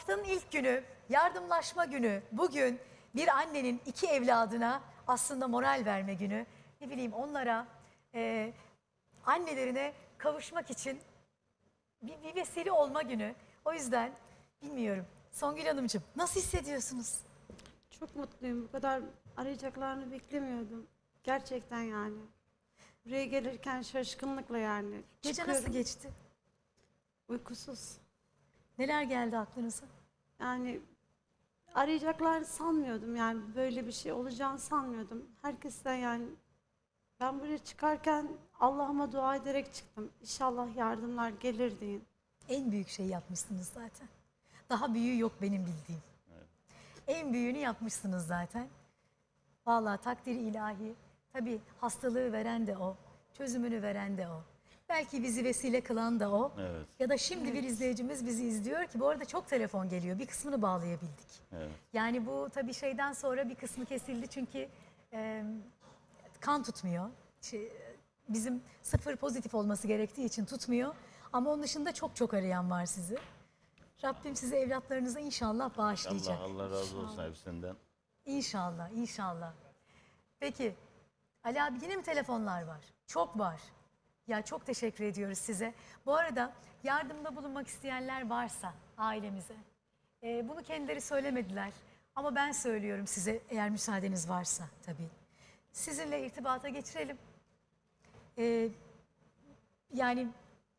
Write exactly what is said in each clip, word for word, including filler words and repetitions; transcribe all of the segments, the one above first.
Haftanın ilk günü, yardımlaşma günü, bugün bir annenin iki evladına aslında moral verme günü. Ne bileyim onlara, e, annelerine kavuşmak için bir, bir vesile olma günü. O yüzden bilmiyorum. Songül Hanımcığım, nasıl hissediyorsunuz? Çok mutluyum. Bu kadar arayacaklarını beklemiyordum. Gerçekten yani. Buraya gelirken şaşkınlıkla yani. Gece çıkıyorum. Nasıl geçti? Uykusuz. Neler geldi aklınıza? Yani arayacaklarını sanmıyordum, yani böyle bir şey olacağını sanmıyordum. Herkesten yani ben buraya çıkarken Allah'ıma dua ederek çıktım. İnşallah yardımlar gelir deyin. En büyük şeyi yapmışsınız zaten. Daha büyüğü yok benim bildiğim. Evet. En büyüğünü yapmışsınız zaten. Vallahi takdiri ilahi. Tabii hastalığı veren de o. Çözümünü veren de o. Belki bizi vesile kılan da o. Evet. Ya da şimdi bir izleyicimiz bizi izliyor ki bu arada çok telefon geliyor. Bir kısmını bağlayabildik. Evet. Yani bu tabii şeyden sonra bir kısmı kesildi çünkü e, kan tutmuyor. Bizim sıfır pozitif olması gerektiği için tutmuyor. Ama onun dışında çok çok arayan var sizi. Rabbim sizi evlatlarınıza inşallah bağışlayacak. Allah, Allah razı olsun hepsinden. İnşallah, inşallah. Peki Ali abi yine mi telefonlar var? Çok var. Ya çok teşekkür ediyoruz size. Bu arada yardımda bulunmak isteyenler varsa ailemize. E, bunu kendileri söylemediler. Ama ben söylüyorum size eğer müsaadeniz varsa tabii. Sizinle irtibata geçirelim. E, yani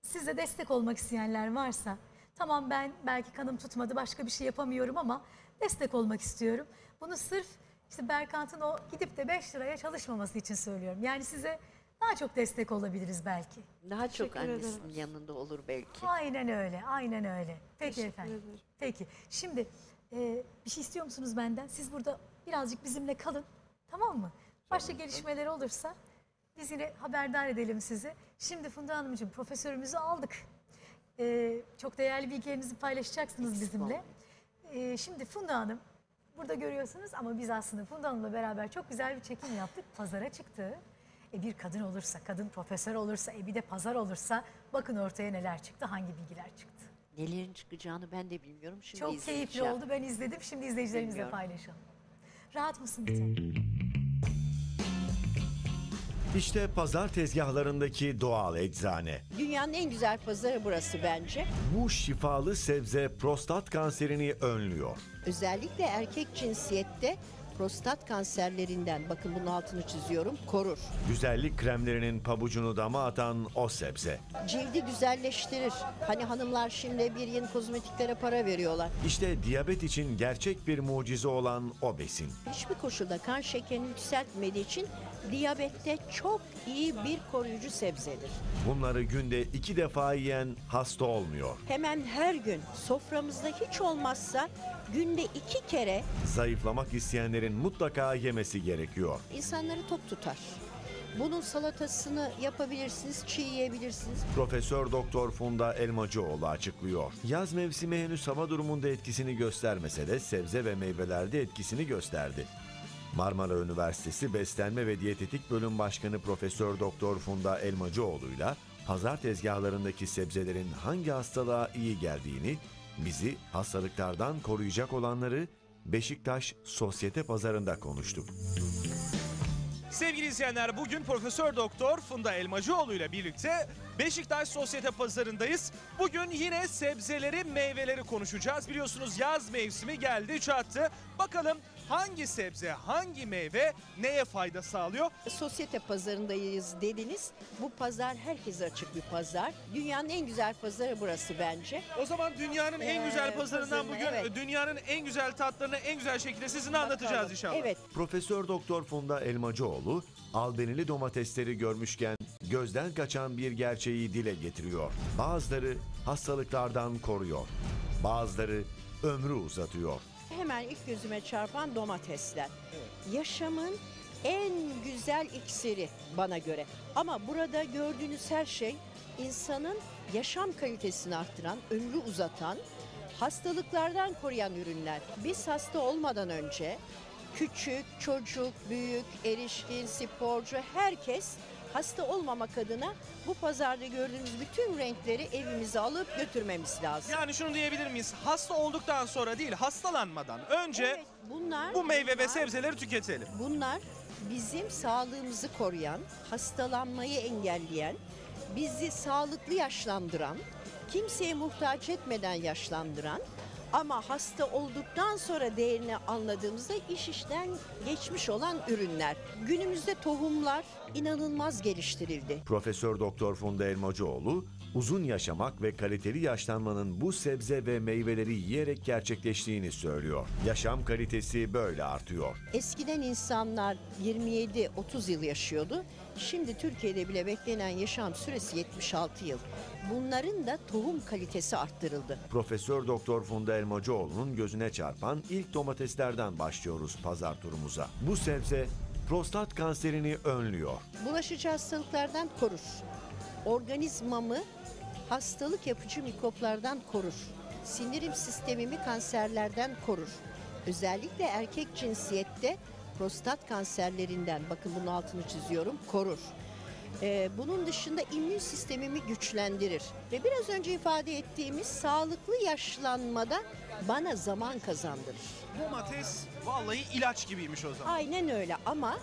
size destek olmak isteyenler varsa... Tamam ben belki kanım tutmadı başka bir şey yapamıyorum ama destek olmak istiyorum. Bunu sırf işte Berkant'ın o gidip de beş liraya çalışmaması için söylüyorum. Yani size... Daha çok destek olabiliriz belki. Daha çok annesinin yanında olur belki. Aynen öyle, aynen öyle. Peki efendim. Peki. Şimdi e, bir şey istiyor musunuz benden? Siz burada birazcık bizimle kalın, tamam mı? Başka gelişmeler olursa biz yine haberdar edelim sizi. Şimdi Funda Hanımcığım, profesörümüzü aldık. E, çok değerli bilgilerinizi paylaşacaksınız Eksik bizimle. E, şimdi Funda Hanım, burada görüyorsunuz ama biz aslında Funda Hanım'la beraber çok güzel bir çekim yaptık. Pazara çıktı. E bir kadın olursa, kadın profesör olursa, e bir de pazar olursa bakın ortaya neler çıktı, hangi bilgiler çıktı. Nelerin çıkacağını ben de bilmiyorum. Şimdi çok keyifli oldu, ben izledim. Şimdi izleyicilerimizle bilmiyorum. Paylaşalım. Rahat mısın bir tane? İşte pazar tezgahlarındaki doğal eczane. Dünyanın en güzel pazarı burası bence. Bu şifalı sebze prostat kanserini önlüyor. Özellikle erkek cinsiyette... Prostat kanserlerinden, bakın bunun altını çiziyorum, korur. Güzellik kremlerinin pabucunu dama atan o sebze. Cildi güzelleştirir. Hani hanımlar şimdi bir yeni kozmetiklere para veriyorlar. İşte diyabet için gerçek bir mucize olan o besin. Hiçbir koşulda kan şekerini yükseltmediği için diyabette çok iyi bir koruyucu sebzedir. Bunları günde iki defa yiyen hasta olmuyor. Hemen her gün soframızda hiç olmazsa günde iki kere. Zayıflamak isteyenlerin mutlaka yemesi gerekiyor. İnsanları tok tutar. Bunun salatasını yapabilirsiniz, çiğ yiyebilirsiniz. Profesör Doktor Funda Elmacıoğlu açıklıyor. Yaz mevsimi henüz hava durumunda etkisini göstermese de sebze ve meyvelerde etkisini gösterdi. Marmara Üniversitesi Beslenme ve Diyetetik Bölüm Başkanı Profesör Doktor Funda Elmacıoğlu'yla pazar tezgahlarındaki sebzelerin hangi hastalığa iyi geldiğini, bizi hastalıklardan koruyacak olanları Beşiktaş Sosyete Pazarı'nda konuştuk. Sevgili izleyenler, bugün Profesör Doktor Funda Elmacıoğlu ile birlikte Beşiktaş Sosyete Pazarı'ndayız. Bugün yine sebzeleri, meyveleri konuşacağız. Biliyorsunuz yaz mevsimi geldi, çattı. Bakalım hangi sebze, hangi meyve neye fayda sağlıyor? Sosyete Pazarı'ndayız dediniz. Bu pazar herkese açık bir pazar. Dünyanın en güzel pazarı burası bence. O zaman dünyanın ee, en güzel pazarından bugün evet. Dünyanın en güzel tatlarını en güzel şekilde sizinle bakalım. Anlatacağız inşallah. Evet. Profesör Doktor Funda Elmacıoğlu albenili domatesleri görmüşken gözden kaçan bir gerçeği dile getiriyor. Bazıları hastalıklardan koruyor. Bazıları ömrü uzatıyor. Hemen ilk gözüme çarpan domatesler. Evet. Yaşamın en güzel iksiri bana göre. Ama burada gördüğünüz her şey insanın yaşam kalitesini arttıran, ömrü uzatan, hastalıklardan koruyan ürünler. Biz hasta olmadan önce küçük, çocuk, büyük, erişkin, sporcu herkes hasta olmamak adına bu pazarda gördüğümüz bütün renkleri evimize alıp götürmemiz lazım. Yani şunu diyebilir miyiz? Hasta olduktan sonra değil, hastalanmadan önce evet, bunlar, bu meyve bunlar, ve sebzeleri tüketelim. Bunlar bizim sağlığımızı koruyan, hastalanmayı engelleyen, bizi sağlıklı yaşlandıran, kimseye muhtaç etmeden yaşlandıran ama hasta olduktan sonra değerini anladığımızda iş işten geçmiş olan ürünler. Günümüzde tohumlar inanılmaz geliştirildi. Profesör Doktor Funda Elmacıoğlu, uzun yaşamak ve kaliteli yaşlanmanın bu sebze ve meyveleri yiyerek gerçekleştiğini söylüyor. Yaşam kalitesi böyle artıyor. Eskiden insanlar yirmi yedi otuz yıl yaşıyordu. Şimdi Türkiye'de bile beklenen yaşam süresi yetmiş altı yıl. Bunların da tohum kalitesi arttırıldı. Profesör Doktor Funda Elmacıoğlu'nun gözüne çarpan ilk domateslerden başlıyoruz pazar turumuza. Bu sebze prostat kanserini önlüyor. Bulaşıcı hastalıklardan korur. Organizmamı hastalık yapıcı mikroplardan korur. Sinirim sistemimi kanserlerden korur. Özellikle erkek cinsiyette prostat kanserlerinden, bakın bunun altını çiziyorum, korur. Ee, bunun dışında immün sistemimi güçlendirir. Ve biraz önce ifade ettiğimiz sağlıklı yaşlanmada bana zaman kazandırır. Domates vallahi ilaç gibiymiş o zaman. Aynen öyle ama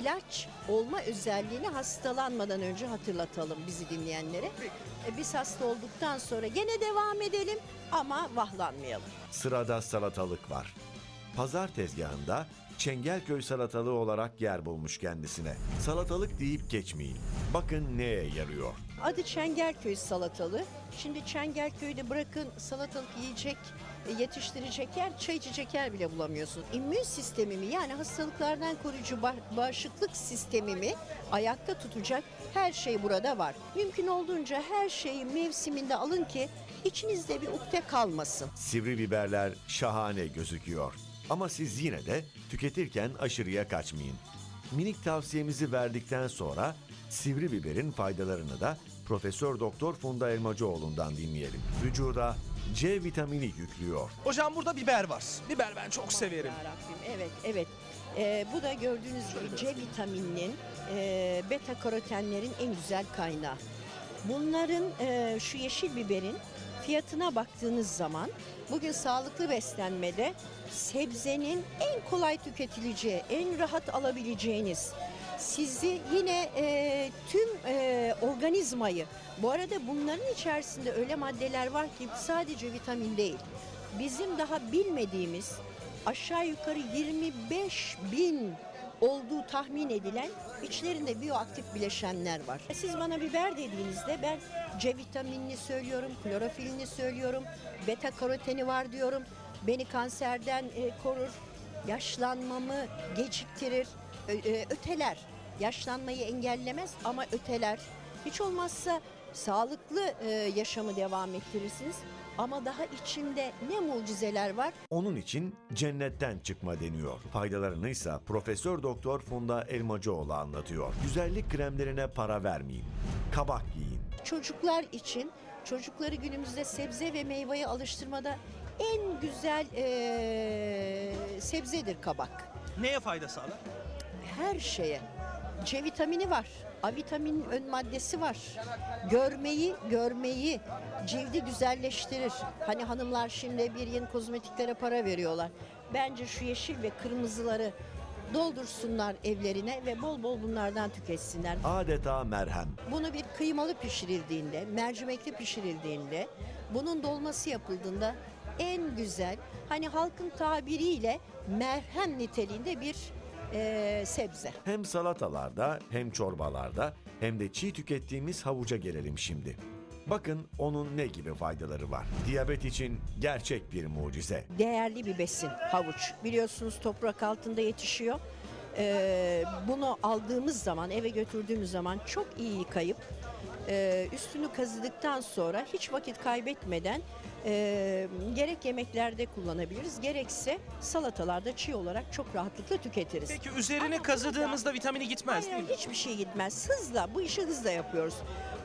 ilaç olma özelliğini hastalanmadan önce hatırlatalım bizi dinleyenlere. Ee, biz hasta olduktan sonra gene devam edelim ama vahlanmayalım. Sırada salatalık var. Pazar tezgahında Çengelköy salatalığı olarak yer bulmuş kendisine. Salatalık deyip geçmeyin. Bakın neye yarıyor. Adı Çengelköy salatalığı. Şimdi Çengelköy'de bırakın salatalık yiyecek, yetiştirecek yer, çay içecek yer bile bulamıyorsun. İmmün sistemimi, yani hastalıklardan koruyucu bağışıklık sistemimi ayakta tutacak her şey burada var. Mümkün olduğunca her şeyi mevsiminde alın ki içinizde bir ukde kalmasın. Sivri biberler şahane gözüküyor. Ama siz yine de tüketirken aşırıya kaçmayın. Minik tavsiyemizi verdikten sonra sivri biberin faydalarını da Profesör Doktor Funda Elmacıoğlu'ndan dinleyelim. Vücuda C vitamini yüklüyor. Hocam burada biber var. Biber ben çok severim. Evet, evet. Ee, bu da gördüğünüz gibi C vitamininin, e, beta karotenlerin en güzel kaynağı. Bunların, e, şu yeşil biberin fiyatına baktığınız zaman bugün sağlıklı beslenmede sebzenin en kolay tüketileceği, en rahat alabileceğiniz, sizi yine e, tüm e, organizmayı, bu arada bunların içerisinde öyle maddeler var ki sadece vitamin değil, bizim daha bilmediğimiz aşağı yukarı yirmi beş bin olduğu tahmin edilen içlerinde biyoaktif bileşenler var. Siz bana biber dediğinizde ben C vitaminini söylüyorum, klorofilini söylüyorum, beta karoteni var diyorum. Beni kanserden korur, yaşlanmamı geciktirir, öteler. Yaşlanmayı engellemez ama öteler. Hiç olmazsa sağlıklı yaşamı devam ettirirsiniz. Ama daha içinde ne mucizeler var? Onun için cennetten çıkma deniyor. Faydalarını ise Profesör Doktor Funda Elmacıoğlu anlatıyor. Güzellik kremlerine para vermeyin. Kabak yiyin. Çocuklar için, çocukları günümüzde sebze ve meyveye alıştırmada en güzel ee, sebzedir kabak. Neye fayda sağlar? Her şeye. C vitamini var. A vitaminin ön maddesi var. Görmeyi, görmeyi, cildi güzelleştirir. Hani hanımlar şimdi bir yeni kozmetiklere para veriyorlar. Bence şu yeşil ve kırmızıları doldursunlar evlerine ve bol bol bunlardan tüketsinler. Adeta merhem. Bunu bir kıymalı pişirildiğinde, mercimekli pişirildiğinde, bunun dolması yapıldığında en güzel, hani halkın tabiriyle merhem niteliğinde bir Ee, sebze. Hem salatalarda hem çorbalarda hem de çiğ tükettiğimiz havuca gelelim şimdi. Bakın onun ne gibi faydaları var. Diyabet için gerçek bir mucize. Değerli bir besin havuç. Biliyorsunuz toprak altında yetişiyor. Ee, bunu aldığımız zaman, eve götürdüğümüz zaman çok iyi yıkayıp e, üstünü kazıdıktan sonra hiç vakit kaybetmeden e, gerek yemeklerde kullanabiliriz, gerekse salatalarda çiğ olarak çok rahatlıkla tüketiriz. Peki üzerine ama kazıdığımızda da, vitamini gitmez hayır, değil mi? Hiçbir şey gitmez. Hızla, bu işi hızla yapıyoruz.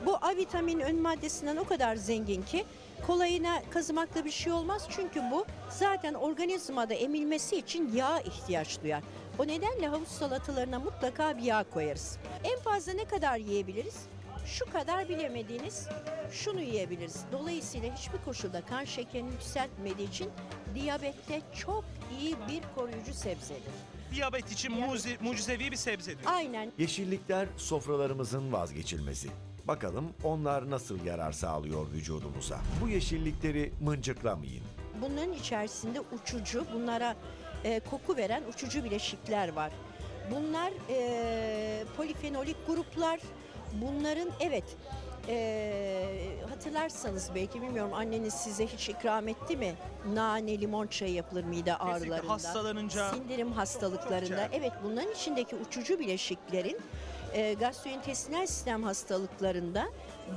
Bu A vitamini ön maddesinden o kadar zengin ki kolayına kazımakla bir şey olmaz. Çünkü bu zaten organizmada emilmesi için yağa ihtiyaç duyar. O nedenle havuz salatalarına mutlaka bir yağ koyarız. En fazla ne kadar yiyebiliriz? Şu kadar bilemediğiniz şunu yiyebiliriz. Dolayısıyla hiçbir koşulda kan şekerini yükseltmediği için diyabette çok iyi bir koruyucu sebzedir. Diyabet için Diyabet. mucizevi bir sebzedir. Aynen. Yeşillikler sofralarımızın vazgeçilmezi. Bakalım onlar nasıl yarar sağlıyor vücudumuza. Bu yeşillikleri mıncıklamayın. Bunların içerisinde uçucu, bunlara e, koku veren uçucu bileşikler var. Bunlar e, polifenolik gruplar. Bunların evet e, hatırlarsanız belki, bilmiyorum, anneniz size hiç ikram etti mi? Nane, limon çayı yapılır mide ağrılarında. Hastalanınca. Sindirim hastalıklarında. Çok, çok evet, bunların içindeki uçucu bileşiklerin e, gastrointestinal sistem hastalıklarında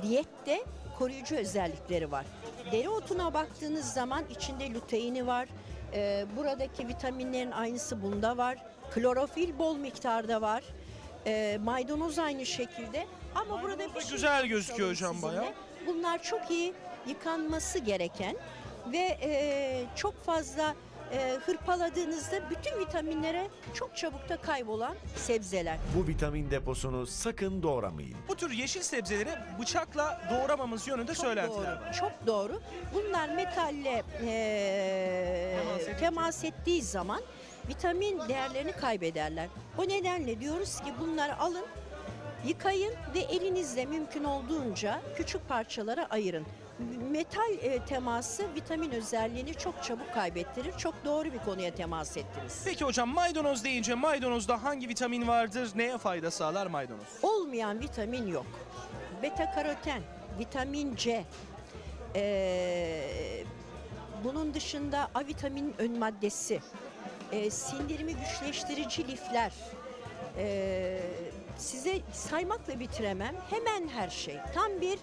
diyette koruyucu özellikleri var. Dereotuna baktığınız zaman içinde luteini var. E, buradaki vitaminlerin aynısı bunda var. Klorofil bol miktarda var. E, maydanoz aynı şekilde, ama maydanoz burada bir güzel şey gözüküyor hocam bayağı. Bunlar çok iyi yıkanması gereken ve e, çok fazla e, hırpaladığınızda bütün vitaminlere çok çabuk da kaybolan sebzeler. Bu vitamin deposunu sakın doğramayın. Bu tür yeşil sebzeleri bıçakla doğramamız yönünde çok söylentiler doğru, var. Çok doğru. Bunlar metalle e, temas, temas ettiği zaman vitamin değerlerini kaybederler. O nedenle diyoruz ki bunları alın, yıkayın ve elinizle mümkün olduğunca küçük parçalara ayırın. Metal teması vitamin özelliğini çok çabuk kaybettirir. Çok doğru bir konuya temas ettiniz. Peki hocam, maydanoz deyince maydanozda hangi vitamin vardır? Neye fayda sağlar maydanoz? Olmayan vitamin yok. Beta karoten, vitamin C, ee, bunun dışında A vitaminin ön maddesi, E, sindirimi güçleştirici lifler, e, size saymakla bitiremem, hemen her şey. Tam bir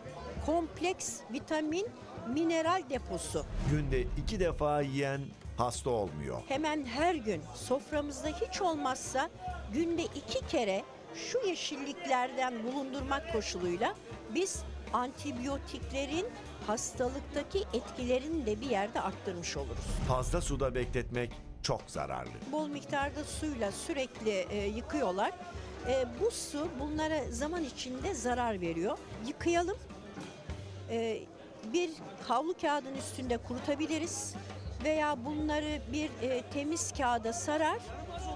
kompleks vitamin, mineral deposu. Günde iki defa yiyen hasta olmuyor. Hemen her gün soframızda hiç olmazsa günde iki kere şu yeşilliklerden bulundurmak koşuluyla biz antibiyotiklerin hastalıktaki etkilerini de bir yerde arttırmış oluruz. Fazla suda bekletmek çok zararlı. Bol miktarda suyla sürekli e, yıkıyorlar. E, bu su bunlara zaman içinde zarar veriyor. Yıkayalım. E, bir havlu kağıdın üstünde kurutabiliriz. Veya bunları bir e, temiz kağıda sarar.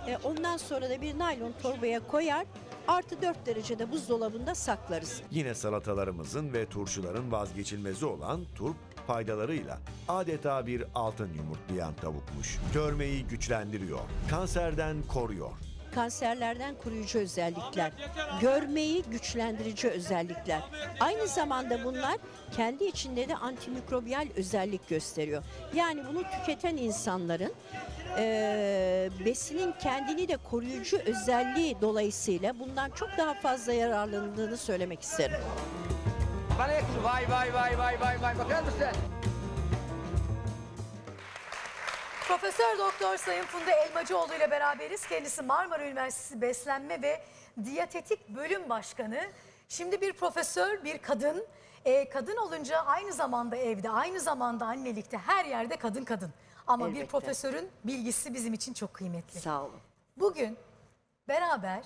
E, ondan sonra da bir naylon torbaya koyar. Artı dört derecede buzdolabında saklarız. Yine salatalarımızın ve turşuların vazgeçilmezi olan turp faydalarıyla adeta bir altın yumurtlayan tavukmuş. Görmeyi güçlendiriyor, kanserden koruyor. Kanserlerden koruyucu özellikler, görmeyi güçlendirici özellikler. Aynı zamanda bunlar kendi içinde de antimikrobiyal özellik gösteriyor. Yani bunu tüketen insanların e, besinin kendini de koruyucu özelliği dolayısıyla bundan çok daha fazla yararlandığını söylemek isterim. Vay vay vay vay vay vay, bakar mısın? Profesör Doktor Sayın Funda Elmacıoğlu ile beraberiz. Kendisi Marmara Üniversitesi Beslenme ve Diyetetik Bölüm Başkanı. Şimdi bir profesör, bir kadın. E, kadın olunca aynı zamanda evde, aynı zamanda annelikte, her yerde kadın kadın. Ama elbette bir profesörün bilgisi bizim için çok kıymetli. Sağ olun. Bugün beraber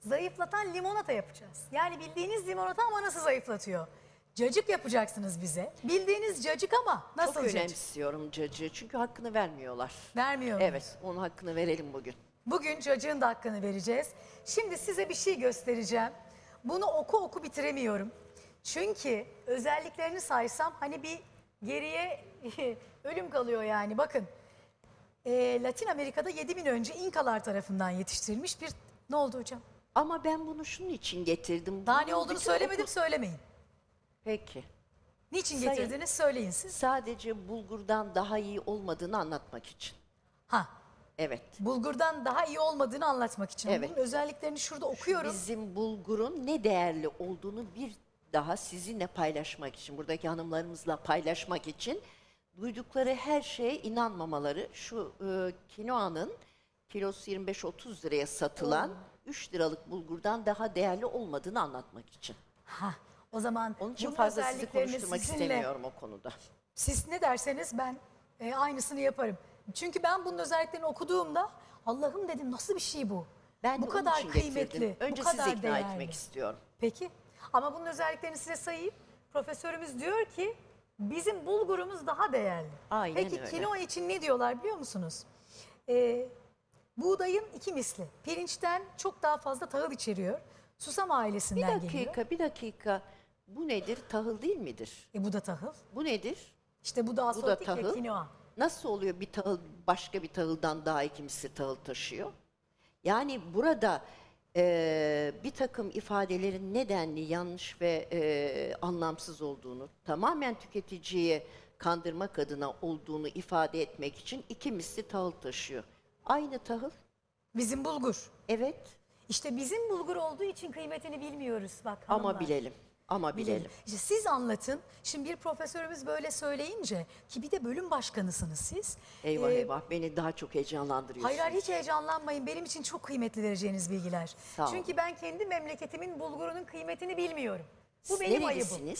zayıflatan limonata yapacağız. Yani bildiğiniz limonata ama nasıl zayıflatıyor? Cacık yapacaksınız bize. Bildiğiniz cacık ama nasıl cacık? Çok önemsiyorum cacığı, çünkü hakkını vermiyorlar. Vermiyor. Evet, onun hakkını verelim bugün. Bugün cacığın da hakkını vereceğiz. Şimdi size bir şey göstereceğim. Bunu oku oku bitiremiyorum. Çünkü özelliklerini saysam hani bir geriye ölüm kalıyor yani. Bakın, e, Latin Amerika'da yedi bin önce İnkalar tarafından yetiştirilmiş bir... Ne oldu hocam? Ama ben bunu şunun için getirdim. Daha ne olduğunu söylemedim, oku... söylemeyin. Peki. Niçin Sayın, getirdiniz söyleyin siz. Sadece bulgurdan daha iyi olmadığını anlatmak için. Ha. Evet. Bulgurdan daha iyi olmadığını anlatmak için. Evet. Bunun özelliklerini şurada okuyorum. Bizim bulgurun ne değerli olduğunu bir daha sizinle paylaşmak için, buradaki hanımlarımızla paylaşmak için duydukları her şeye inanmamaları. Şu e, kinoanın kilosu yirmi beş otuz liraya satılan hmm. üç liralık bulgurdan daha değerli olmadığını anlatmak için. Ha. O zaman onun için fazla sizi konuşturmak sizinle, istemiyorum o konuda. Siz ne derseniz ben e, aynısını yaparım. Çünkü ben bunun özelliklerini okuduğumda Allah'ım dedim, nasıl bir şey bu? Ben bu kadar kıymetli, önce bu kadar sizi ikna değerli. etmek istiyorum. Peki ama bunun özelliklerini size sayayım. Profesörümüz diyor ki bizim bulgurumuz daha değerli. Aynen Peki öyle. Kinoa için ne diyorlar biliyor musunuz? Ee, buğdayın iki misli. Pirinçten çok daha fazla tahıl içeriyor. Susam ailesinden geliyor. Bir dakika, geliyor. bir dakika. Bu nedir? Tahıl değil midir? E bu da tahıl. Bu nedir? İşte bu da asotik ve kinoa. Nasıl oluyor bir tahıl başka bir tahıldan daha iki misli tahıl taşıyor? Yani burada e, bir takım ifadelerin nedenli yanlış ve e, anlamsız olduğunu, tamamen tüketiciyi kandırmak adına olduğunu ifade etmek için iki misli tahıl taşıyor. Aynı tahıl. Bizim bulgur. Evet. İşte bizim bulgur olduğu için kıymetini bilmiyoruz bak hanımlar. Ama bilelim. Ama bilelim. bilelim. İşte siz anlatın. Şimdi bir profesörümüz böyle söyleyince, ki bir de bölüm başkanısınız siz. Eyvah ee, eyvah, beni daha çok heyecanlandırıyorsunuz. Hayır hiç heyecanlanmayın. Benim için çok kıymetli vereceğiniz bilgiler. Sağ olun. Çünkü ben kendi memleketimin bulgurunun kıymetini bilmiyorum. Bu benim ayıbım.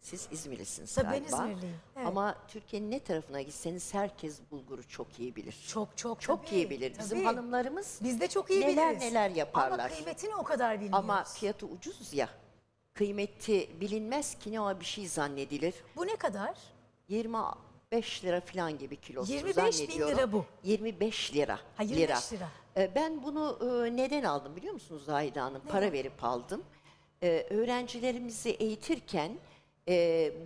Siz İzmirlisiniz Tabii galiba. Ben İzmirliyim. Evet. Ama Türkiye'nin ne tarafına gitseniz herkes bulguru çok iyi bilir. Çok çok çok tabii, iyi bilir. Tabii. Bizim hanımlarımız biz de çok iyi neler biliriz. neler yaparlar. Ama kıymetini o kadar bilmiyoruz. Ama fiyatı ucuz ya. Kıymeti bilinmez, kinoa bir şey zannedilir. Bu ne kadar? yirmi beş lira falan gibi kilosu yirmi beş bin lira bu. yirmi beş lira. Ha, yirmi beş lira. lira. Ben bunu neden aldım biliyor musunuz Zahide Hanım? Neden? Para verip aldım. Öğrencilerimizi eğitirken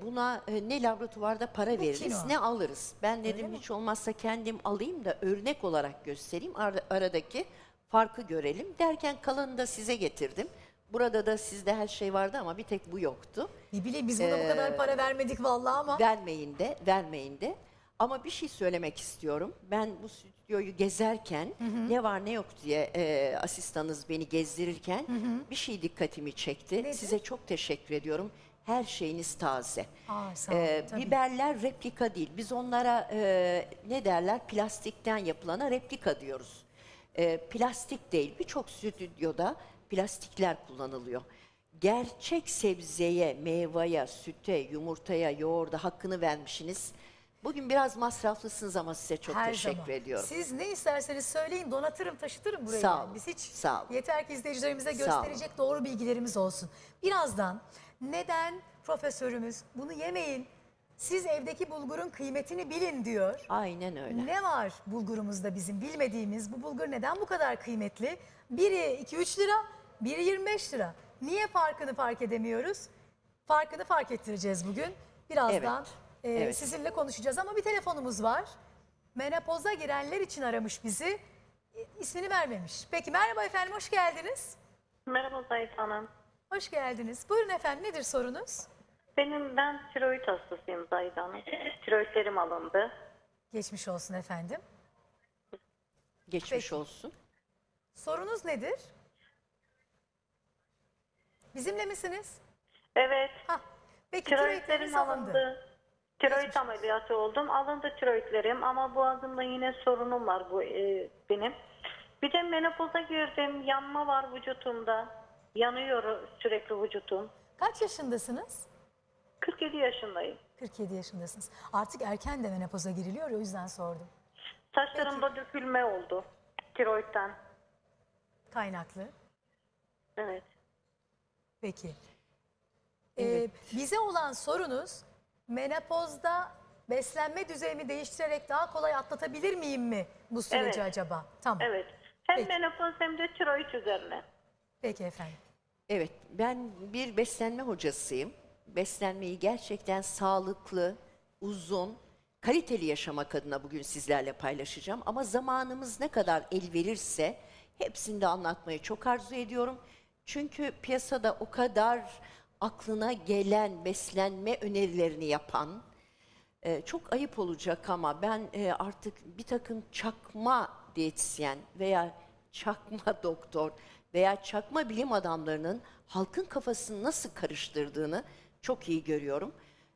buna ne laboratuvarda para bu veririz kinoa. ne alırız. Ben dedim Öyle hiç mi? olmazsa kendim alayım da örnek olarak göstereyim. Aradaki farkı görelim. Derken kalanını da size getirdim. Burada da sizde her şey vardı ama bir tek bu yoktu. Ne bileyim biz buna ee, bu kadar para vermedik vallahi ama. Vermeyin de, vermeyin de. Ama bir şey söylemek istiyorum. Ben bu stüdyoyu gezerken hı hı. ne var ne yok diye e, asistanınız beni gezdirirken hı hı. bir şey dikkatimi çekti. Nedir? Size çok teşekkür ediyorum. Her şeyiniz taze. Aa, sağ olun, ee, biberler replika değil. Biz onlara e, ne derler? Plastikten yapılana replika diyoruz. E, plastik değil. Birçok stüdyoda plastikler kullanılıyor. Gerçek sebzeye, meyveye, süte, yumurtaya, yoğurda hakkını vermişsiniz. Bugün biraz masraflısınız ama size çok Her teşekkür zaman. ediyorum. Siz ne isterseniz söyleyin, donatırım, taşıtırım burayı. Sağ olun. Biz hiç Sağ olun. yeter ki izleyicilerimize gösterecek doğru bilgilerimiz olsun. Birazdan neden profesörümüz bunu yemeyin, siz evdeki bulgurun kıymetini bilin diyor. Aynen öyle. Ne var bulgurumuzda bizim bilmediğimiz, bu bulgur neden bu kadar kıymetli? Biri iki üç lira, biri yirmi beş lira. Niye farkını fark edemiyoruz? Farkını fark ettireceğiz bugün. Birazdan evet, e, evet. sizinle konuşacağız ama bir telefonumuz var. Menopoza girenler için aramış bizi. E, ismini vermemiş. Peki merhaba efendim, hoş geldiniz. Merhaba Zahide Hanım. Hoş geldiniz. Buyurun efendim, nedir sorunuz? Benim ben tiroid hastasıyım Zahide Hanım. Tiroidlerim alındı. Geçmiş olsun efendim. Geçmiş Peki. olsun. Sorunuz nedir? Bizimle misiniz? Evet. Hah. Peki tiroidlerim alındı. Tiroid ameliyatı oldum. Alındı tiroidlerim ama boğazımda yine sorunum var bu e, benim. Bir de menopoza girdim. Yanma var vücutumda. Yanıyor sürekli vücutum. Kaç yaşındasınız? kırk yedi yaşındayım. kırk yedi yaşındasınız. Artık erken de menopoza giriliyor, o yüzden sordum. Saçlarımda Peki. dökülme oldu. Tiroidten. Kaynaklı. Evet. Peki. Evet. Ee, bize olan sorunuz menopozda beslenme düzeyimi değiştirerek daha kolay atlatabilir miyim mi bu süreci evet. acaba? Tamam. Evet. Hem Peki. menopoz hem de tiroid üzerine. Peki efendim. Evet, ben bir beslenme hocasıyım. Beslenmeyi gerçekten sağlıklı, uzun, kaliteli yaşamak adına bugün sizlerle paylaşacağım. Ama zamanımız ne kadar el verirse hepsini de anlatmayı çok arzu ediyorum. Çünkü piyasada o kadar aklına gelen beslenme önerilerini yapan, çok ayıp olacak ama ben artık bir takım çakma diyetisyen veya çakma doktor veya çakma bilim adamlarının halkın kafasını nasıl karıştırdığını çok iyi görüyorum.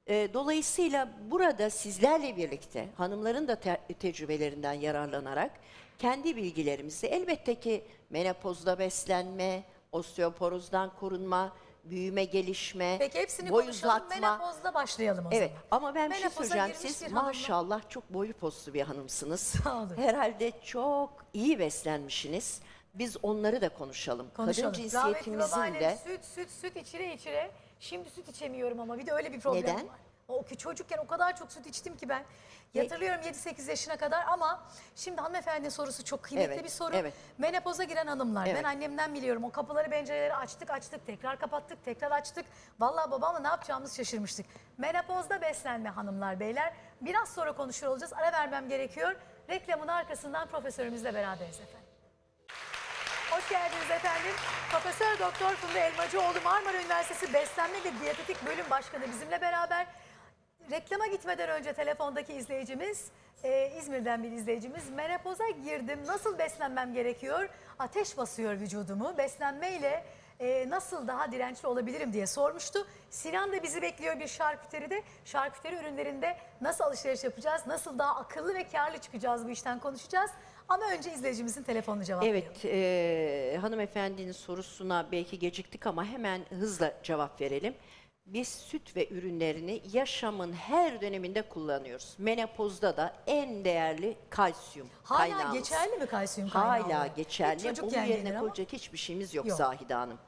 Dolayısıyla burada sizlerle birlikte hanımların da te tecrübelerinden yararlanarak kendi bilgilerimizi elbette ki menopozda beslenme, osteoporozdan korunma, büyüme, gelişme, peki, hepsini boy uzatma. Menopozda başlayalım o zaman. Evet, ama ben menopoza bir şey söyleyeceğim. Siz maşallah çok boylu postlu bir hanımsınız. Sağ olun. Herhalde çok iyi beslenmişsiniz. Biz onları da konuşalım. konuşalım. Kadın cinsiyetimizin de. Süt, süt, süt içire içire. Şimdi süt içemiyorum ama bir de öyle bir problem Neden? var. O ki çocukken o kadar çok süt içtim ki ben. Hatırlıyorum yedi sekiz yaşına kadar, ama şimdi hanımefendinin sorusu çok kıymetli evet, bir soru. Evet. Menopoza giren hanımlar. Evet. Ben annemden biliyorum. O kapıları, pencereleri açtık açtık, tekrar kapattık, tekrar açtık. Vallahi babamla ne yapacağımızı şaşırmıştık. Menopozda beslenme hanımlar, beyler. Biraz sonra konuşuyor olacağız. Ara vermem gerekiyor. Reklamın arkasından profesörümüzle beraberiz efendim. Hoş geldiniz efendim. Profesör Doktor Funda Elmacıoğlu, Marmara Üniversitesi Beslenme ve Diyetetik Bölüm Başkanı bizimle beraber. Reklama gitmeden önce telefondaki izleyicimiz, e, İzmir'den bir izleyicimiz, menopoza girdim, nasıl beslenmem gerekiyor, ateş basıyor vücudumu, beslenmeyle e, nasıl daha dirençli olabilirim diye sormuştu. Sinan da bizi bekliyor bir şarküteride. Şarküteri ürünlerinde nasıl alışveriş yapacağız, nasıl daha akıllı ve karlı çıkacağız, bu işten konuşacağız. Ama önce izleyicimizin telefonunu cevaplayalım. Evet, e, hanımefendinin sorusuna belki geciktik ama hemen hızla cevap verelim. Biz süt ve ürünlerini yaşamın her döneminde kullanıyoruz. Menopozda da en değerli kalsiyum Hala kaynağımız. geçerli mi kalsiyum kaynağı? Hala geçerli. Onun yerine koyacak hiçbir şeyimiz yok, yok. Zahide Hanım.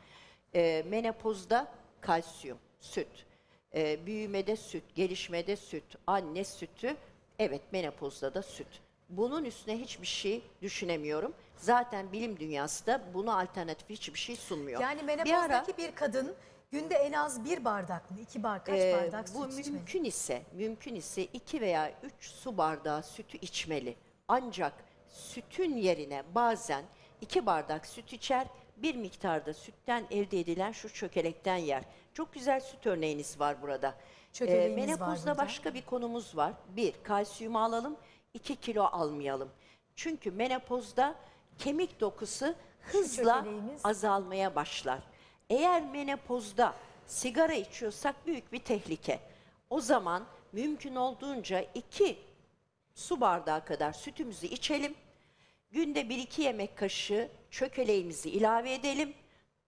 Ee, menopozda kalsiyum, süt. Ee, büyümede süt, gelişmede süt, anne sütü. Evet, menopozda da süt. Bunun üstüne hiçbir şey düşünemiyorum. Zaten bilim dünyası da buna alternatif hiçbir şey sunmuyor. Yani menopozdaki bir, bir kadın... Günde en az bir bardak mı? iki bardak, kaç ee, bardak su içmeli? Bu mümkün ise, mümkün ise iki veya üç su bardağı sütü içmeli. Ancak sütün yerine bazen iki bardak süt içer, bir miktarda sütten elde edilen şu çökelekten yer. Çok güzel süt örneğiniz var burada. Ee, menopozda var başka bir konumuz var. Bir, kalsiyumu alalım, iki kilo almayalım. Çünkü menopozda kemik dokusu hızla azalmaya başlar. Eğer menopozda sigara içiyorsak büyük bir tehlike. O zaman mümkün olduğunca iki su bardağı kadar sütümüzü içelim. Günde bir iki yemek kaşığı çökeleğimizi ilave edelim.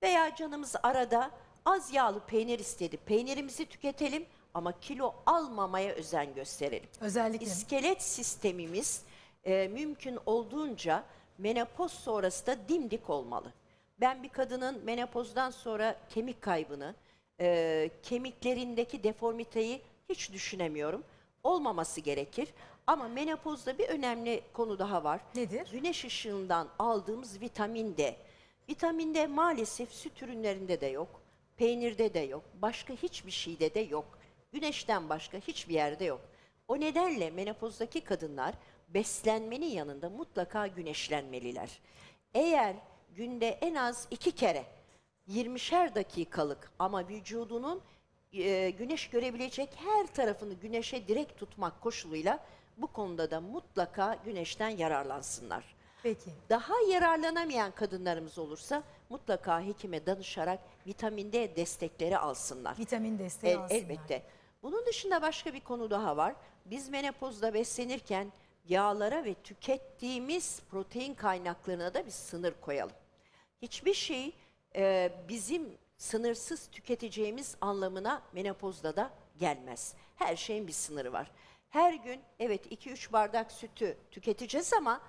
Veya canımız arada az yağlı peynir istedi. Peynirimizi tüketelim ama kilo almamaya özen gösterelim. Özellikle. İskelet sistemimiz e, mümkün olduğunca menopoz sonrası da dimdik olmalı. Ben bir kadının menopozdan sonra kemik kaybını, e, kemiklerindeki deformiteyi hiç düşünemiyorum. Olmaması gerekir. Ama menopozda bir önemli konu daha var. Nedir? Güneş ışığından aldığımız vitamin D. Vitamin D maalesef süt ürünlerinde de yok, peynirde de yok, başka hiçbir şeyde de yok. Güneşten başka hiçbir yerde yok. O nedenle menopozdaki kadınlar beslenmenin yanında mutlaka güneşlenmeliler. Eğer günde en az iki kere yirmişer dakikalık ama vücudunun e, güneş görebilecek her tarafını güneşe direkt tutmak koşuluyla bu konuda da mutlaka güneşten yararlansınlar. Peki. Daha yararlanamayan kadınlarımız olursa mutlaka hekime danışarak vitamin D destekleri alsınlar. Vitamin desteği El, alsınlar. Elbette. Bunun dışında başka bir konu daha var. Biz menopozda beslenirken yağlara ve tükettiğimiz protein kaynaklarına da bir sınır koyalım. Hiçbir şey e, bizim sınırsız tüketeceğimiz anlamına menopozda da gelmez. Her şeyin bir sınırı var. Her gün evet iki üç bardak sütü tüketeceğiz ama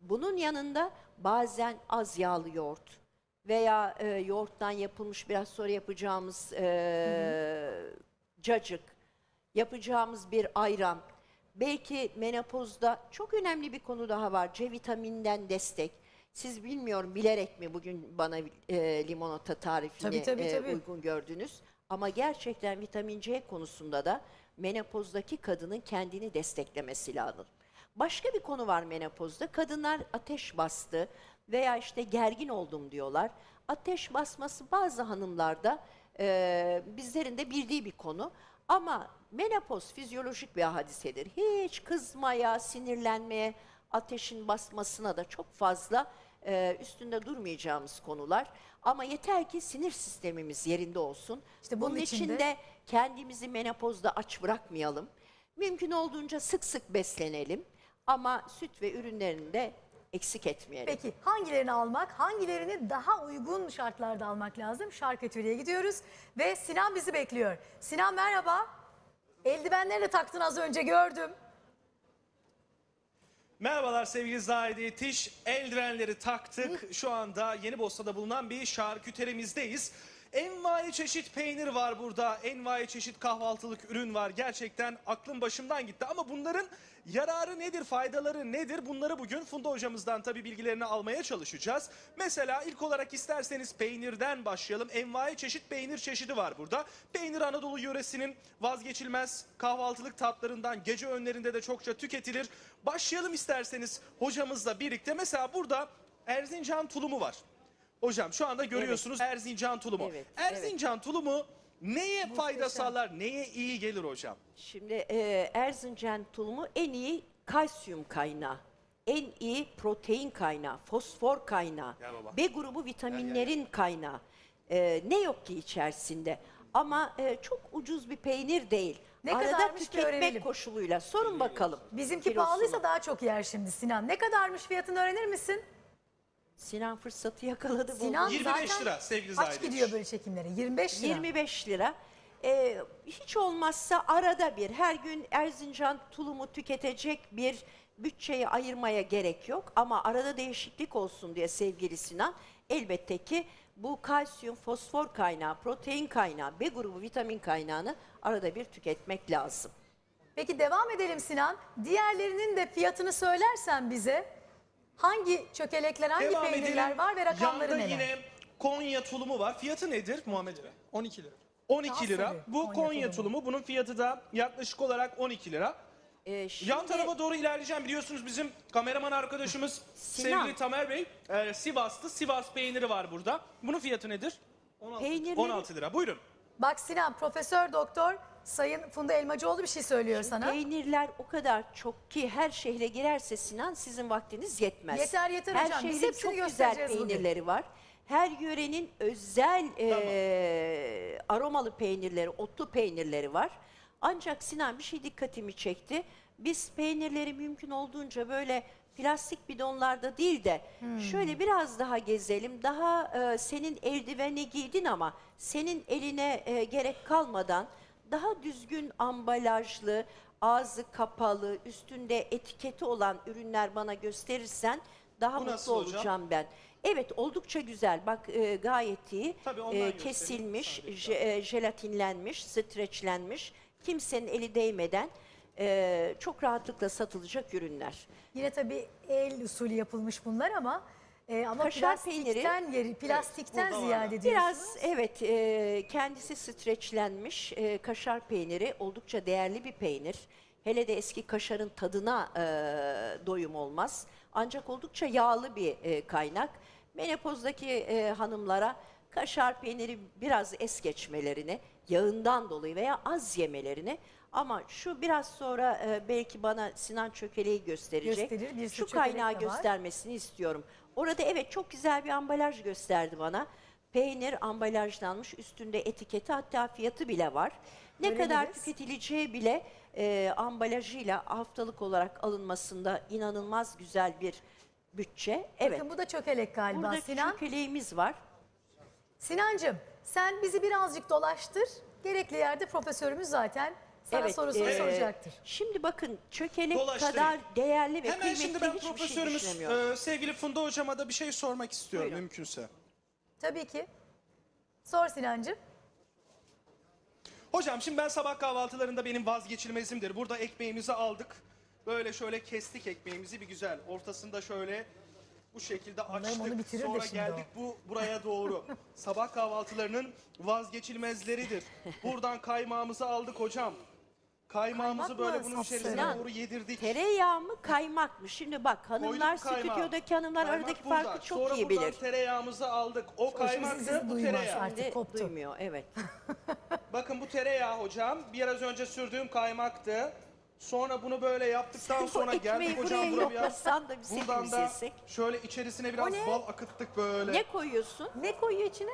bunun yanında bazen az yağlı yoğurt veya e, yoğurttan yapılmış, biraz sonra yapacağımız e, hı hı. cacık, yapacağımız bir ayran. Belki menopozda çok önemli bir konu daha var. C vitamininden destek. Siz bilmiyorum bilerek mi bugün bana e, limonata tarifini tabii, tabii, tabii. E, uygun gördünüz. Ama gerçekten vitamin C konusunda da menopozdaki kadının kendini desteklemesi lazım. Başka bir konu var menopozda. Kadınlar ateş bastı veya işte gergin oldum diyorlar. Ateş basması bazı hanımlarda e, bizlerin de bildiği bir konu. Ama menopoz fizyolojik bir hadisedir. Hiç kızmaya, sinirlenmeye, ateşin basmasına da çok fazla e, üstünde durmayacağımız konular. Ama yeter ki sinir sistemimiz yerinde olsun. İşte bunun, bunun için içinde... de kendimizi menopozda aç bırakmayalım. Mümkün olduğunca sık sık beslenelim. Ama süt ve ürünlerinde eksik etmeyelim. Peki hangilerini almak, hangilerini daha uygun şartlarda almak lazım? Şarküteriye gidiyoruz ve Sinan bizi bekliyor. Sinan merhaba. Eldivenleri de taktın az önce, gördüm. Merhabalar sevgili Zahide Yetiş. Eldivenleri taktık. Hı? Şu anda Yeni Bosna'da bulunan bir şarküterimizdeyiz. Envai çeşit peynir var burada. Envai çeşit kahvaltılık ürün var. Gerçekten aklım başımdan gitti. Ama bunların yararı nedir, faydaları nedir? Bunları bugün Funda hocamızdan tabii bilgilerini almaya çalışacağız. Mesela ilk olarak isterseniz peynirden başlayalım. Envai çeşit peynir çeşidi var burada. Peynir Anadolu yöresinin vazgeçilmez kahvaltılık tatlarından, gece öğünlerinde de çokça tüketilir. Başlayalım isterseniz hocamızla birlikte. Mesela burada Erzincan tulumu var. Hocam şu anda görüyorsunuz, evet. Erzincan tulumu. Evet, Erzincan evet. tulumu neye Muhteşem. fayda sağlar, neye iyi gelir hocam? Şimdi e, Erzincan tulumu en iyi kalsiyum kaynağı, en iyi protein kaynağı, fosfor kaynağı, B grubu vitaminlerin gel, gel. kaynağı. E, ne yok ki içerisinde ama e, çok ucuz bir peynir değil. Ne Arada kadarmış tüketmek öğrenelim. koşuluyla. Sorun Bilmiyorum. bakalım. Bizimki kilosuna. pahalıysa daha çok yer şimdi Sinan. Ne kadarmış fiyatını öğrenir misin? Sinan fırsatı yakaladı. Sinan yirmi beş lira sevgili Zahide. Aç gidiyor böyle çekimlere. yirmi beş lira. yirmi beş lira. Ee, hiç olmazsa arada bir her gün Erzincan tulumu tüketecek bir bütçeyi ayırmaya gerek yok. Ama arada değişiklik olsun diye sevgili Sinan, elbette ki bu kalsiyum, fosfor kaynağı, protein kaynağı, B grubu vitamin kaynağını arada bir tüketmek lazım. Peki devam edelim Sinan. Diğerlerinin de fiyatını söylersen bize. Hangi çökelekler, hangi Devam peynirler edelim. var ve rakamları Yanda neler? Yine Konya tulumu var. Fiyatı nedir Muhammed Bey? on iki lira. on iki lira. Bu Konya, Konya tulumu. tulumu. Bunun fiyatı da yaklaşık olarak on iki lira. Ee, şimdi... Yan tarafa doğru ilerleyeceğim. Biliyorsunuz bizim kameraman arkadaşımız sevgili Tamer Bey e, Sivaslı. Sivas peyniri var burada. Bunun fiyatı nedir? on altı lira. Buyurun. Bak Sinan, Profesör Doktor Sayın Funda Elmacıoğlu bir şey söylüyor Şimdi sana. Peynirler o kadar çok ki her şehre girerse Sinan sizin vaktiniz yetmez. Yeter yeter her hocam. Her şehrin çok güzel peynirleri bugün. var. Her yörenin özel tamam. e, aromalı peynirleri, otlu peynirleri var. Ancak Sinan bir şey dikkatimi çekti. Biz peynirleri mümkün olduğunca böyle plastik bidonlarda değil de hmm. şöyle biraz daha gezelim. Daha e, senin eldiveni giydin ama senin eline e, gerek kalmadan... Daha düzgün ambalajlı, ağzı kapalı, üstünde etiketi olan ürünler bana gösterirsen daha mutlu olacağım hocam? ben. Evet, oldukça güzel. Bak e, gayet iyi. E, kesilmiş, je, jelatinlenmiş, streçlenmiş. Kimsenin eli değmeden e, çok rahatlıkla satılacak ürünler. Yine tabii el usulü yapılmış bunlar ama... Ee, ama kaşar plastikten, peyniri, plastikten evet, ziyade diyorsunuz. Biraz evet e, kendisi streçlenmiş e, kaşar peyniri oldukça değerli bir peynir. Hele de eski kaşarın tadına e, doyum olmaz. Ancak oldukça yağlı bir e, kaynak. Menopozdaki e, hanımlara kaşar peyniri biraz es geçmelerini, yağından dolayı veya az yemelerini... Ama şu biraz sonra e, belki bana Sinan çökeleği gösterecek. Gösterir, şu kaynağı göstermesini istiyorum. Orada evet çok güzel bir ambalaj gösterdi bana. Peynir ambalajlanmış, üstünde etiketi, hatta fiyatı bile var. Ne Öyle kadar miyiz? tüketileceği bile e, ambalajıyla haftalık olarak alınmasında inanılmaz güzel bir bütçe. Evet. Bakın bu da çökelek galiba Burada Sinan. Burada çökeleğimiz var. Sinancığım sen bizi birazcık dolaştır. Gerekli yerde profesörümüz zaten... Sana evet, soru soru e, soracaktır. Şimdi bakın çökelek kadar değerli ve Hemen kıymetli ben hiçbir şey düşünemiyorum. E, sevgili Funda hocama da bir şey sormak istiyorum Buyurun. mümkünse. Tabii ki. Sor Sinancığım. Hocam şimdi ben sabah kahvaltılarında benim vazgeçilmezimdir. Burada ekmeğimizi aldık. Böyle şöyle kestik ekmeğimizi bir güzel. Ortasında şöyle bu şekilde açtık. Sonra geldik o. bu buraya doğru. Sabah kahvaltılarının vazgeçilmezleridir. Buradan kaymağımızı aldık hocam. Kaymağımızı kaymak böyle bunun içerisine Sinan, doğru yedirdik. Tereyağı mı kaymak mı? Şimdi bak hanımlar, stüdyodaki hanımlar kaymak aradaki burada. farkı çok Sonra iyi bilir. Sonra buradan tereyağımızı aldık. O kaymaktı, bu tereyağı. Artık koptu. Duymuyor, evet. Bakın bu tereyağı hocam. Biraz önce sürdüğüm kaymaktı. Sonra bunu böyle yaptıktan Sen sonra geldik hocam buraya biraz, da bir buradan da şöyle içerisine biraz bal akıttık böyle. Ne koyuyorsun? Ne koyuyor içine?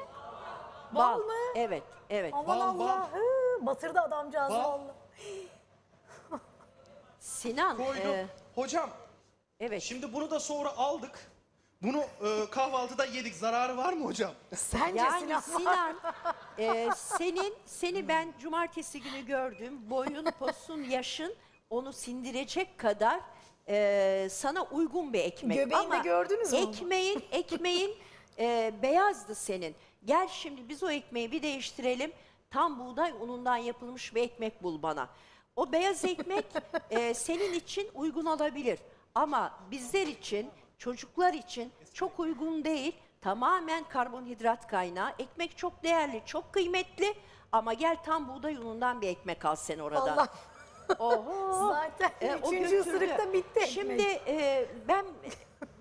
Bal, bal mı? Evet, evet. Aman bal, Allah. Bal. Batırdı adamcağız. Sinan. Koydum. E... Hocam Evet. Şimdi bunu da sonra aldık. Bunu e, kahvaltıda yedik. Zararı var mı hocam? Sence yani Sinan, Sinan e, senin seni ben cumartesi günü gördüm. Boyun, posun, yaşın onu sindirecek kadar e, sana uygun bir ekmek. Göbeğini de gördünüz mü? Ekmeğin, ekmeğin e, beyazdı senin. Gel şimdi biz o ekmeği bir değiştirelim. Tam buğday unundan yapılmış bir ekmek bul bana. O beyaz ekmek e, senin için uygun olabilir. Ama bizler için, çocuklar için çok uygun değil. Tamamen karbonhidrat kaynağı. Ekmek çok değerli, çok kıymetli. Ama gel tam buğday unundan bir ekmek al sen oradan. Allah. Oho. Zaten e, üçüncü ısırıkta bitti. Şimdi e, ben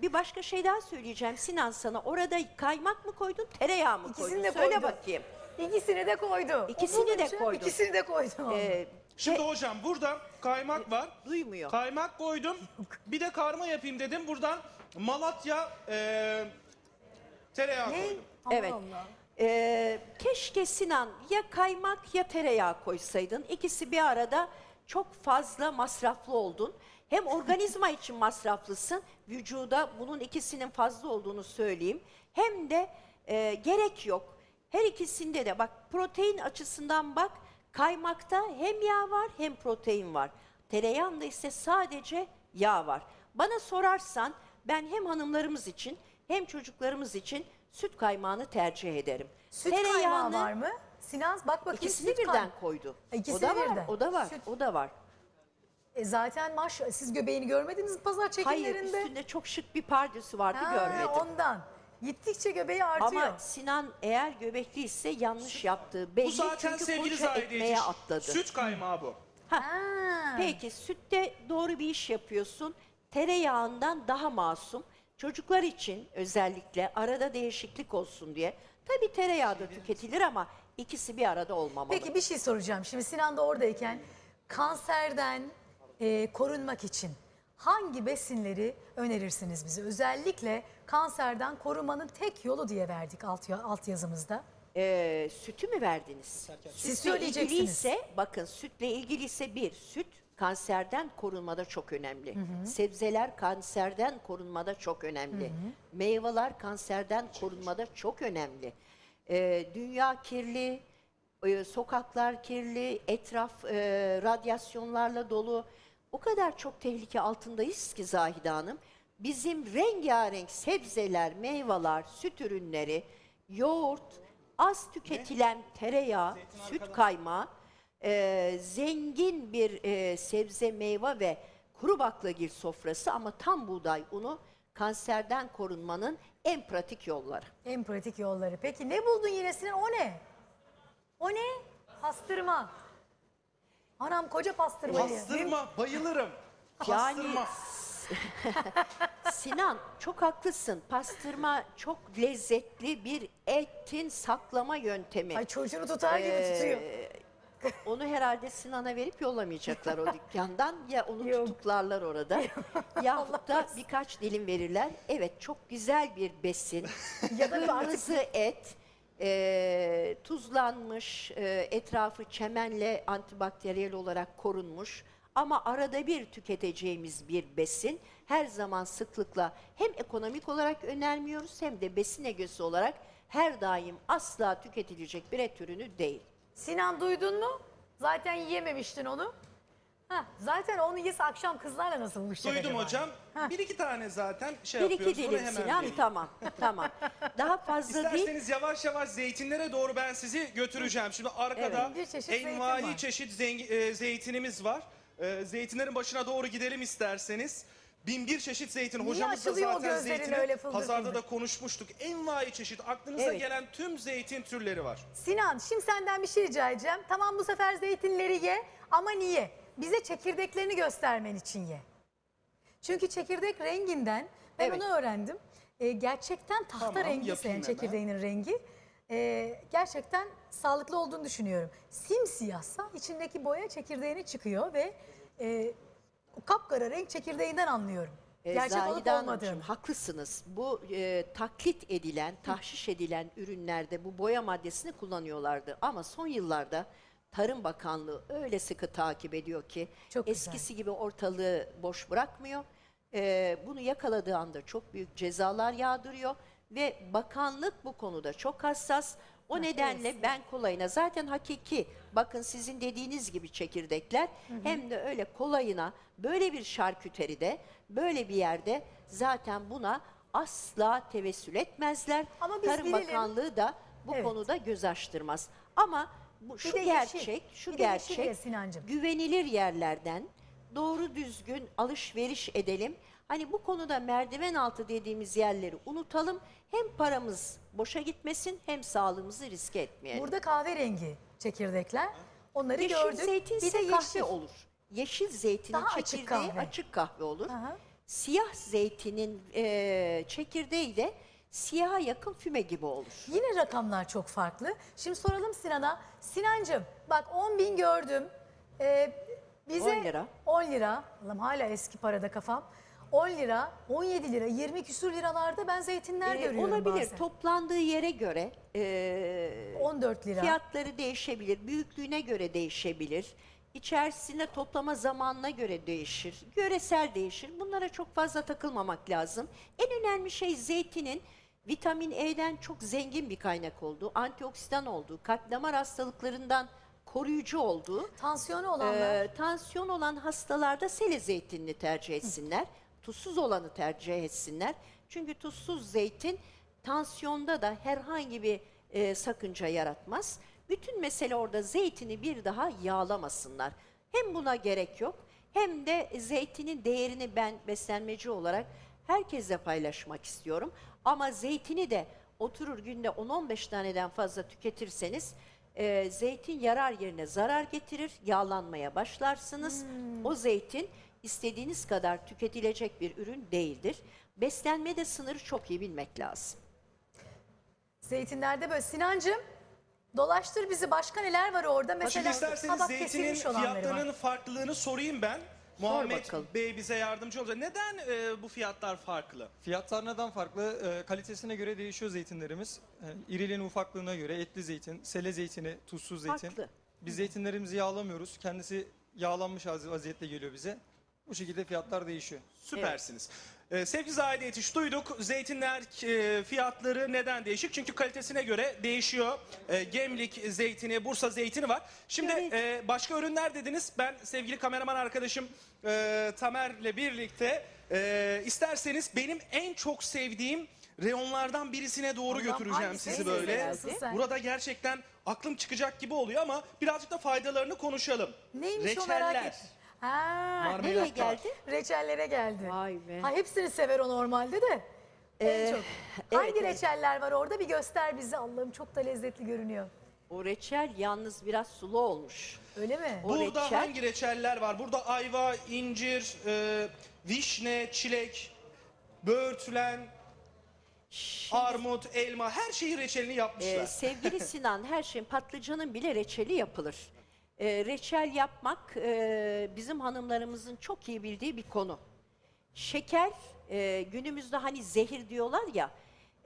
bir başka şey daha söyleyeceğim. Sinan sana orada kaymak mı koydun, tereyağı mı İkisini koydun? Söyle koydum. bakayım. İkisini de koydu. İkisini de koydum. İkisini de koydum. Ee, Şimdi e, hocam buradan kaymak var. Duymuyor. Kaymak koydum. Bir de karma yapayım dedim. Buradan Malatya e, tereyağı ne? koydum. Evet. E, keşke Sinan ya kaymak ya tereyağı koysaydın. İkisi bir arada çok fazla masraflı oldun. Hem organizma için masraflısın. Vücuda bunun ikisinin fazla olduğunu söyleyeyim. Hem de e, gerek yok. Her ikisinde de bak protein açısından bak kaymakta hem yağ var hem protein var. Tereyağında ise sadece yağ var. Bana sorarsan ben hem hanımlarımız için hem çocuklarımız için süt kaymağını tercih ederim. Süt Tereyağını, kaymağı var mı? Sinan bak bakayım. İkisini birden koydu. İkisini o da var, birden. O da var, süt. o da var. E zaten maş, siz göbeğini görmediniz mi pazar çekimlerinde? Hayır, üstünde çok şık bir pardesü vardı ha, görmedim. Ondan. Gittikçe göbeği artıyor. Ama Sinan eğer göbekliyse yanlış yaptığı belli. Bu zaten sevgili Zahide'ye atladı. Süt kaymağı bu. Ha. Ha. Peki sütte doğru bir iş yapıyorsun. Tereyağından daha masum. Çocuklar için özellikle arada değişiklik olsun diye. Tabii tereyağı da tüketilir ama ikisi bir arada olmamalı. Peki bir şey soracağım. Şimdi Sinan da oradayken kanserden e, korunmak için hangi besinleri önerirsiniz bize? Özellikle kanserden korumanın tek yolu diye verdik alt, alt yazımızda. Ee, sütü mü verdiniz? Siz söyleyeceksiniz. Bakın sütle ilgiliyse bir, süt kanserden korunmada çok önemli. Hı hı. Sebzeler kanserden korunmada çok önemli. Hı hı. Meyveler kanserden korunmada çok önemli. Ee, dünya kirli, sokaklar kirli, etraf e, radyasyonlarla dolu. O kadar çok tehlike altındayız ki Zahide Hanım, bizim rengarenk sebzeler, meyveler, süt ürünleri, yoğurt, az tüketilen ne? tereyağı, Zeytin süt arkadan. kaymağı, e, zengin bir e, sebze, meyve ve kuru baklagil sofrası ama tam buğday unu kanserden korunmanın en pratik yolları. En pratik yolları. Peki ne buldun yine Sinan? O ne? O ne? Pastırma. Anam koca pastırmayı. Pastırma bayılırım. Pastırma. Yani, Sinan çok haklısın. Pastırma çok lezzetli bir etin saklama yöntemi. Ay çocuğunu tutar gibi ee, tutuyor. Onu herhalde Sinan'a verip yollamayacaklar o dükkandan. Ya onu Yok. tutuklarlar orada. Yahut da birkaç dilim verirler. Evet çok güzel bir besin. Kırmızı et. E, tuzlanmış, e, etrafı çemenle antibakteriyel olarak korunmuş ama arada bir tüketeceğimiz bir besin her zaman sıklıkla hem ekonomik olarak önermiyoruz hem de besin ögesi olarak her daim asla tüketilecek bir et ürünü değil. Sinan duydun mu? Zaten yiyememiştin onu. Heh, zaten onu yese akşam kızlarla nasıl buluşacak Duydum acaba? hocam. Heh. Bir iki tane zaten şey bir yapıyoruz. Bir iki dilim Sinan tamam. tamam. Daha fazla İsterseniz değil. İsterseniz yavaş yavaş zeytinlere doğru ben sizi götüreceğim. Şimdi arkada evet, çeşit envai var. çeşit e, zeytinimiz var. E, zeytinlerin başına doğru gidelim isterseniz. Bin bir çeşit zeytin. Niye Hocamız da zaten zeytini öyle fıldır pazarda fıldır. da konuşmuştuk. Envai çeşit aklınıza evet. gelen tüm zeytin türleri var. Sinan şimdi senden bir şey rica edeceğim. Tamam bu sefer zeytinleri ye ama niye? Bize çekirdeklerini göstermen için ye. Çünkü çekirdek renginden ben evet. onu öğrendim. E, gerçekten tahta tamam, rengi senin çekirdeğinin rengi. E, gerçekten sağlıklı olduğunu düşünüyorum. Simsiyahsa içindeki boya çekirdeğini çıkıyor ve e, kapkara renk çekirdeğinden anlıyorum. E, Gerçek olup olmadığım. Haklısınız. Bu e, taklit edilen, tahşiş edilen ürünlerde bu boya maddesini kullanıyorlardı. Ama son yıllarda... Tarım Bakanlığı öyle sıkı takip ediyor ki çok eskisi güzel. gibi ortalığı boş bırakmıyor. e, bunu yakaladığı anda çok büyük cezalar yağdırıyor ve bakanlık bu konuda çok hassas. O evet, nedenle evet. ben kolayına zaten hakiki, bakın sizin dediğiniz gibi çekirdekler, hı hı. hem de öyle kolayına böyle bir şarküteride, böyle bir yerde zaten buna asla tevessül etmezler. Ama biz Tarım bilelim. Bakanlığı da bu evet. konuda göz açtırmaz. Ama bu, şu gerçek, yeşil, şu gerçek, güvenilir yerlerden doğru düzgün alışveriş edelim. Hani bu konuda merdiven altı dediğimiz yerleri unutalım. Hem paramız boşa gitmesin, hem sağlığımızı riske etmeyelim. Burada kahverengi çekirdekler. Onları yeşil gördük. Zeytin ise bir de kahve yeşil. olur. Yeşil zeytinin Daha çekirdeği açık kahve, açık kahve olur. Aha. Siyah zeytinin e, çekirdeği de siyaha yakın füme gibi olur. Yine rakamlar çok farklı. Şimdi soralım Sinan'a. Sinancığım bak on bin gördüm. Ee, bize on lira. on lira. Allah'ım hala eski parada kafam. on lira, on yedi lira, yirmi küsur liralarda ben zeytinler ee, görüyorum olabilir. Bazen. Toplandığı yere göre e, on dört lira. Fiyatları değişebilir, büyüklüğüne göre değişebilir. İçerisinde toplama zamanına göre değişir, yöresel değişir. Bunlara çok fazla takılmamak lazım. En önemli şey zeytinin vitamin E'den çok zengin bir kaynak olduğu, antioksidan olduğu, kalp damar hastalıklarından koruyucu olduğu. Tansiyon olanlar. E, tansiyon olan hastalarda sele zeytinini tercih etsinler. Tuzsuz olanı tercih etsinler. Çünkü tuzsuz zeytin tansiyonda da herhangi bir e, sakınca yaratmaz. Bütün mesele orada zeytini bir daha yağlamasınlar. Hem buna gerek yok, hem de zeytinin değerini ben beslenmeci olarak herkesle paylaşmak istiyorum. Ama zeytini de oturur günde on on beş taneden fazla tüketirseniz e, zeytin yarar yerine zarar getirir, yağlanmaya başlarsınız. Hmm. O zeytin İstediğiniz kadar tüketilecek bir ürün değildir. Beslenmede sınırı çok iyi bilmek lazım. Zeytinlerde böyle. Sinancığım, dolaştır bizi, başka neler var orada? Mesela Açık isterseniz ha, zeytinin fiyatlarının var. farklılığını sorayım ben. Sor Muhammed bakalım. Bey bize yardımcı olacak. Neden e, bu fiyatlar farklı? Fiyatlar neden farklı? E, kalitesine göre değişiyor zeytinlerimiz. E, iriliğine, ufaklığına göre etli zeytin, sele zeytini, tuzsuz zeytin. Farklı. Biz zeytinlerimizi yağlamıyoruz. Kendisi yağlanmış vaziyette geliyor bize. Bu şekilde fiyatlar değişiyor. Süpersiniz. Evet. Ee, sevgili Zahide Yetiş, duyduk. Zeytinler e, fiyatları neden değişik? Çünkü kalitesine göre değişiyor. E, Gemlik zeytini, Bursa zeytini var. Şimdi evet. e, başka ürünler dediniz. Ben sevgili kameraman arkadaşım e, Tamer'le birlikte e, isterseniz benim en çok sevdiğim reyonlardan birisine doğru Ondan götüreceğim sizi böyle. Burada gerçekten aklım çıkacak gibi oluyor ama birazcık da faydalarını konuşalım. Neymiş Reçeller. o merak et. Ha, nereye geldi? Reçellere geldi. Vay be. Ha, hepsini sever o normalde de. Ee, en çok. Hangi evet, reçeller evet. var orada bir göster bize. Allah'ım çok da lezzetli görünüyor. O reçel yalnız biraz sulu olmuş. Öyle mi? O Burada reçel... hangi reçeller var? Burada ayva, incir, e, vişne, çilek, böğürtlen, Şimdi... armut, elma her şeyi reçelini yapmışlar. Ee, sevgili Sinan, her şeyin patlıcanın bile reçeli yapılır. E, reçel yapmak e, bizim hanımlarımızın çok iyi bildiği bir konu. Şeker e, günümüzde hani zehir diyorlar ya,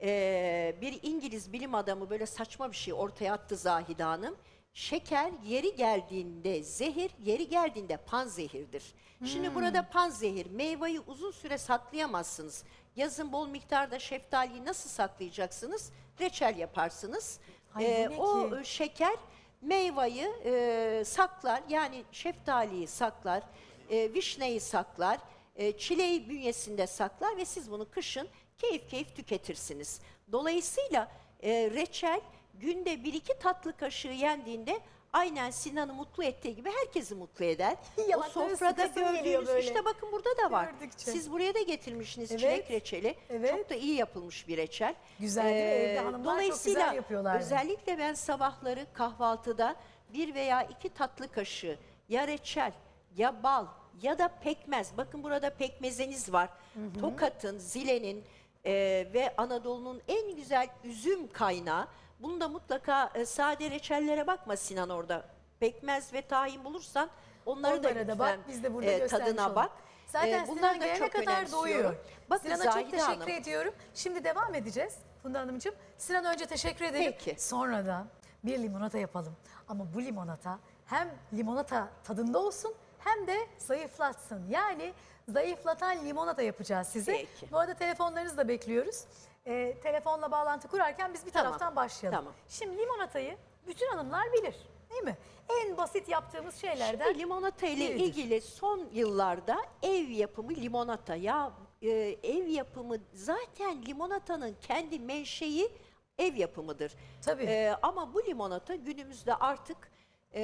e, bir İngiliz bilim adamı böyle saçma bir şey ortaya attı Zahide Hanım. Şeker yeri geldiğinde zehir, yeri geldiğinde panzehirdir. Hmm. Şimdi burada panzehir, meyveyi uzun süre saklayamazsınız. Yazın bol miktarda şeftaliyi nasıl saklayacaksınız? Reçel yaparsınız. Ay, e, o şeker... Meyveyi e, saklar, yani şeftaliyi saklar, e, vişneyi saklar, e, çileği bünyesinde saklar ve siz bunu kışın keyif keyif tüketirsiniz. Dolayısıyla e, reçel günde bir iki tatlı kaşığı yendiğinde aynen Sinan'ı mutlu ettiği gibi herkesi mutlu eder. O sofrada gördüğünüz, işte bakın burada da var. Gördükçe. Siz buraya da getirmişsiniz evet. çilek reçeli. Evet. Çok da iyi yapılmış bir reçel. Güzel ee, evde hanımlar dolayısıyla, çok güzel yapıyorlar. Özellikle yani. ben sabahları kahvaltıda bir veya iki tatlı kaşığı ya reçel ya bal ya da pekmez. Bakın burada pekmeziniz var. Hı hı. Tokat'ın, Zile'nin e, ve Anadolu'nun en güzel üzüm kaynağı. Bunu da mutlaka e, sade reçellere bakma Sinan orada. Pekmez ve tahin bulursan onları Onlara da lütfen da bak, biz de burada e, tadına olalım. bak. Zaten e, bunlar da çok kadar doyuyor. Bakın, Sinan'a Zahide çok teşekkür Hanım. ediyorum. Şimdi devam edeceğiz Funda Hanımcığım. Sinan önce teşekkür edelim. Peki. Sonra da bir limonata yapalım. Ama bu limonata hem limonata tadında olsun hem de zayıflatsın. Yani zayıflatan limonata yapacağız size. Peki. Bu arada telefonlarınızı da bekliyoruz. Ee, telefonla bağlantı kurarken biz bir tamam. taraftan başlayalım. Tamam. Şimdi limonatayı bütün hanımlar bilir, değil mi? En basit yaptığımız şeylerden. Şimdi limonata ile ilgili son yıllarda ev yapımı limonata ya e, ev yapımı zaten limonatanın kendi menşei ev yapımıdır. Tabii. E, ama bu limonata günümüzde artık e,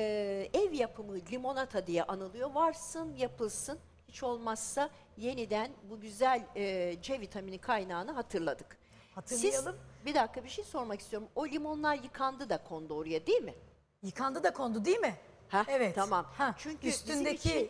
ev yapımı limonata diye anılıyor. Varsın yapılsın. Hiç olmazsa yeniden bu güzel e, C vitamini kaynağını hatırladık. Hatırlayalım. Siz, bir dakika bir şey sormak istiyorum. O limonlar yıkandı da kondu oraya değil mi? Yıkandı da kondu değil mi? Heh, evet. Tamam. Heh, çünkü üstündeki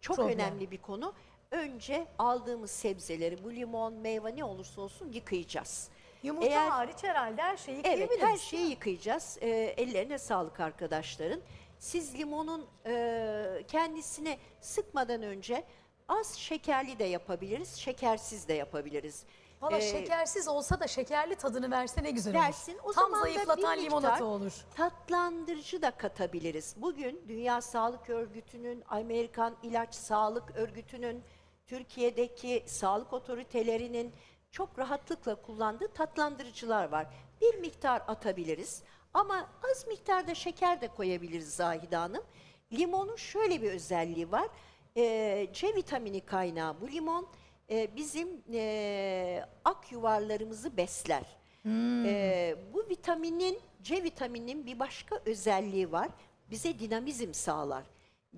çok problem. Önemli bir konu. Önce aldığımız sebzeleri bu limon meyve ne olursa olsun yıkayacağız. Yumurta Eğer, hariç herhalde her şeyi yıkayabiliriz. Evet her şeyi yıkayacağız. E, ellerine sağlık arkadaşların. Siz limonun e, kendisine sıkmadan önce az şekerli de yapabiliriz, şekersiz de yapabiliriz. Valla ee, şekersiz olsa da şekerli tadını verse ne güzel olur. Dersin, o tam zayıflatan limonata olur. Tatlandırıcı da katabiliriz. Bugün Dünya Sağlık Örgütü'nün, Amerikan İlaç Sağlık Örgütü'nün, Türkiye'deki sağlık otoritelerinin çok rahatlıkla kullandığı tatlandırıcılar var. Bir miktar atabiliriz ama az miktarda şeker de koyabiliriz Zahide Hanım. Limonun şöyle bir özelliği var. Ee, C vitamini kaynağı bu limon e, bizim e, ak yuvarlarımızı besler. Hmm. E, bu vitaminin, C vitamininin bir başka özelliği var. Bize dinamizm sağlar.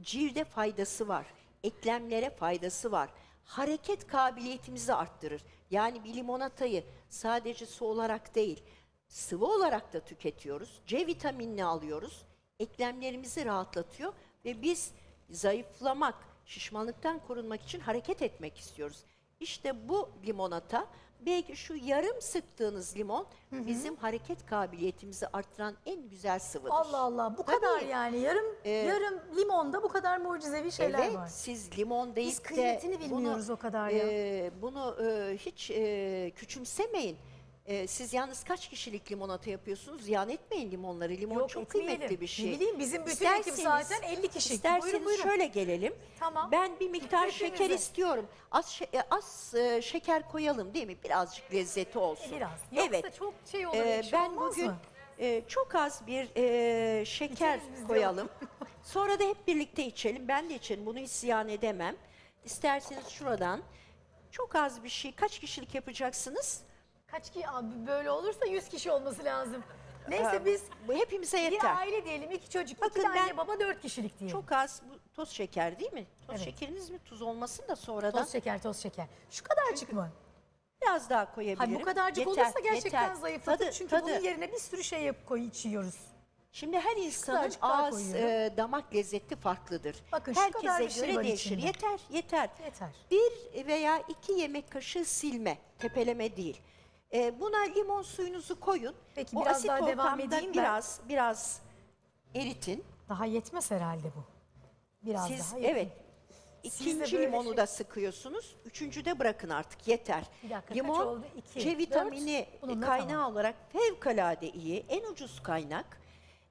Cilde faydası var. Eklemlere faydası var. Hareket kabiliyetimizi arttırır. Yani bir limonatayı sadece su olarak değil, sıvı olarak da tüketiyoruz. C vitaminini alıyoruz. Eklemlerimizi rahatlatıyor ve biz zayıflamak, şişmanlıktan korunmak için hareket etmek istiyoruz. İşte bu limonata, belki şu yarım sıktığınız limon hı hı. bizim hareket kabiliyetimizi artıran en güzel sıvıdır. Allah Allah bu Tabii. kadar yani yarım ee, yarım limonda bu kadar mucizevi şeyler evet, var. Evet siz limon deyip de... Biz kıymetini bilmiyoruz o kadar ya. E, bunu e, hiç e, küçümsemeyin. E, siz yalnız kaç kişilik limonata yapıyorsunuz? Ziyan etmeyin limonları. Limon Yok, çok etmeyelim. Kıymetli bir şey. Ne bileyim bizim bütün ekip zaten elli kişi. İsterseniz buyurun, buyurun. Şöyle gelelim. Tamam. Ben bir miktar Hepimize. şeker istiyorum. Az, az e, şeker koyalım değil mi? Birazcık lezzeti olsun. E, biraz. Yoksa evet. çok şey olur. E, ben bugün e, çok az bir e, şeker İçerimiz koyalım. Sonra da hep birlikte içelim. Ben de içelim. Bunu isyan edemem. İsterseniz şuradan çok az bir şey. Kaç kişilik yapacaksınız? Kaç ki abi böyle olursa yüz kişi olması lazım. Neyse biz hepimize yeter. Bir aile diyelim, iki çocuk, Bakın iki anne baba dört kişilik diyelim. Çok az bu, toz şeker değil mi? Toz evet. şekeriniz mi? Tuz olmasın da sonradan. Toz şeker, toz şeker. Şu kadarcık Çünkü mı? Biraz daha koyabilirim. Ha, bu kadarcık yeter, olursa gerçekten yeter. zayıflatır. Tadı, Çünkü tadı. bunun yerine bir sürü şey yap koy içiyoruz. Şimdi her insanın ağız e, damak lezzeti farklıdır. Bakın, herkese göre şey değişir. Yeter, yeter, yeter. Bir veya iki yemek kaşığı silme, tepeleme değil. E, buna limon suyunuzu koyun. Peki, o biraz asit daha devam edeyim biraz, ben. biraz eritin. Daha yetmez herhalde bu. Biraz Siz, daha. Yetmez. Evet. İkinci limonu şey... da sıkıyorsunuz. Üçüncü de bırakın artık yeter. Bir dakika, limon oldu? İki, C vitamini kaynağı tamam. olarak fevkalade iyi, en ucuz kaynak.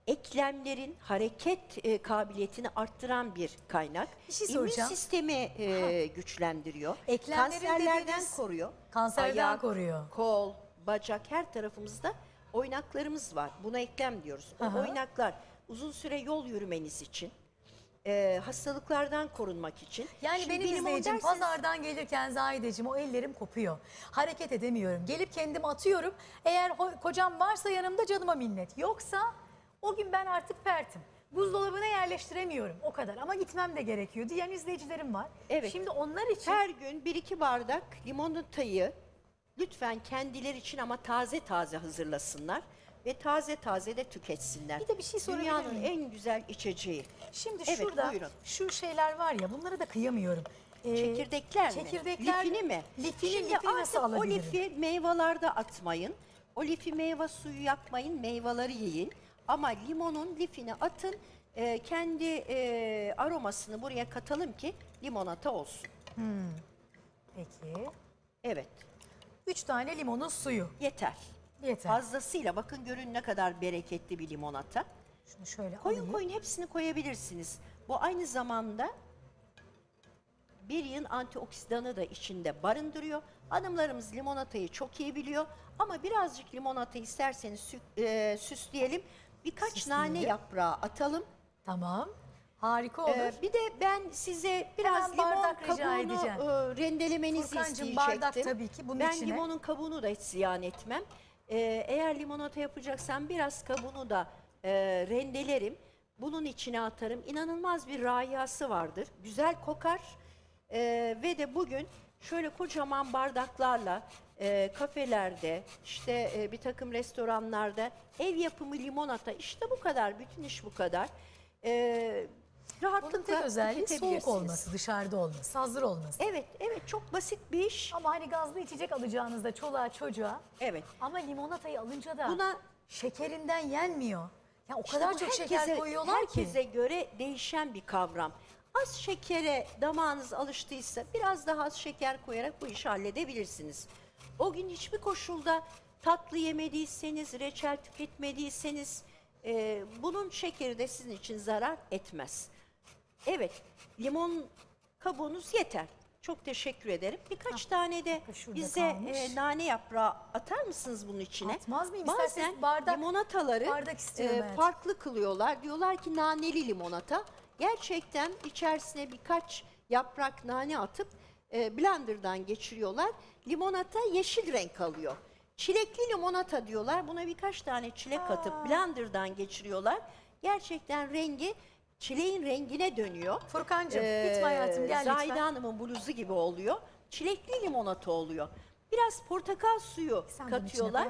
Eklemlerin hareket e, kabiliyetini arttıran bir kaynak. Bir şey soracağım. İmmün sistemi e, güçlendiriyor. Eklemlerin Kanserlerden dediğiniz, koruyor. Kanserden Ayak, koruyor. Kol, bacak her tarafımızda oynaklarımız var. Buna eklem diyoruz. O Aha. oynaklar uzun süre yol yürümeniz için, e, hastalıklardan korunmak için. Yani Şimdi benim izleyicim dersiniz... pazardan gelirken Zahideciğim o ellerim kopuyor. Hareket edemiyorum. Gelip kendimi atıyorum. Eğer kocam varsa yanımda canıma minnet. Yoksa... O gün ben artık pertim. Buzdolabına yerleştiremiyorum o kadar ama gitmem de gerekiyor diyen izleyicilerim var. Evet. Şimdi onlar için... Her gün bir iki bardak limonatayı lütfen kendileri için ama taze taze hazırlasınlar. Ve taze taze de tüketsinler. Bir de bir şey sorabilir miyim? Dünyanın en güzel içeceği. Şimdi evet, şurada buyurun. şu şeyler var ya bunlara da kıyamıyorum. Ee, çekirdekler, çekirdekler mi? Lifini mi? Lifini, Şimdi lifi nasıl alabilirim? O lifi meyvelerde atmayın. O lifi meyve suyu yapmayın. Meyveleri yiyin. Ama limonun lifini atın, e, kendi e, aromasını buraya katalım ki limonata olsun. Hmm. Peki. Evet. Üç tane limonun suyu. Yeter. Yeter. Fazlasıyla bakın görün ne kadar bereketli bir limonata. Şunu şöyle koyun alayım. Koyun hepsini koyabilirsiniz. Bu aynı zamanda bir yığın antioksidanı da içinde barındırıyor. Hanımlarımız limonatayı çok iyi biliyor ama birazcık limonata isterseniz sü e, süsleyelim. Birkaç Süsleyelim. nane yaprağı atalım. Tamam. Harika olur. Ee, bir de ben size biraz ben limon kabuğunu e, rendelemenizi Furkancığım, isteyecektim. Bardak tabii ki bunun ben içine. Limonun kabuğunu da hiç ziyan etmem. Ee, eğer limonata yapacaksan biraz kabuğunu da e, rendelerim. Bunun içine atarım. İnanılmaz bir rayası vardır. Güzel kokar. Ee, ve de bugün şöyle kocaman bardaklarla e, kafelerde, işte e, bir takım restoranlarda ev yapımı limonata, işte bu kadar. Bütün iş bu kadar. Ee, rahatlıkla bunun tek özelliği soğuk olması, dışarıda olması, hazır olması. Evet, evet, çok basit bir iş. Ama hani gazlı içecek alacağınızda çoluğa çocuğa. Evet. Ama limonatayı alınca da buna şekerinden yenmiyor. Ya o işte kadar çok herkese, şeker koyuyorlar herkese ki. Herkese göre değişen bir kavram. Az şekere damağınız alıştıysa biraz daha az şeker koyarak bu işi halledebilirsiniz. O gün hiçbir koşulda tatlı yemediyseniz, reçel tüketmediyseniz e, bunun şekeri de sizin için zarar etmez. Evet, limon kabuğunuz yeter. Çok teşekkür ederim. Birkaç ha, tane de bize e, nane yaprağı atar mısınız bunun içine? Atmaz mıyım? Bazen bardak, limonataları bardak e, farklı kılıyorlar. Diyorlar ki naneli limonata. Gerçekten içerisine birkaç yaprak nane atıp e, blenderdan geçiriyorlar. Limonata yeşil renk alıyor. Çilekli limonata diyorlar. Buna birkaç tane çilek Aa. atıp blenderdan geçiriyorlar. Gerçekten rengi çileğin rengine dönüyor. Furkancığım ee, gitme hayatım, gel lütfen. Zahide Hanım'ın bluzu gibi oluyor. Çilekli limonata oluyor. Biraz portakal suyu Sen katıyorlar.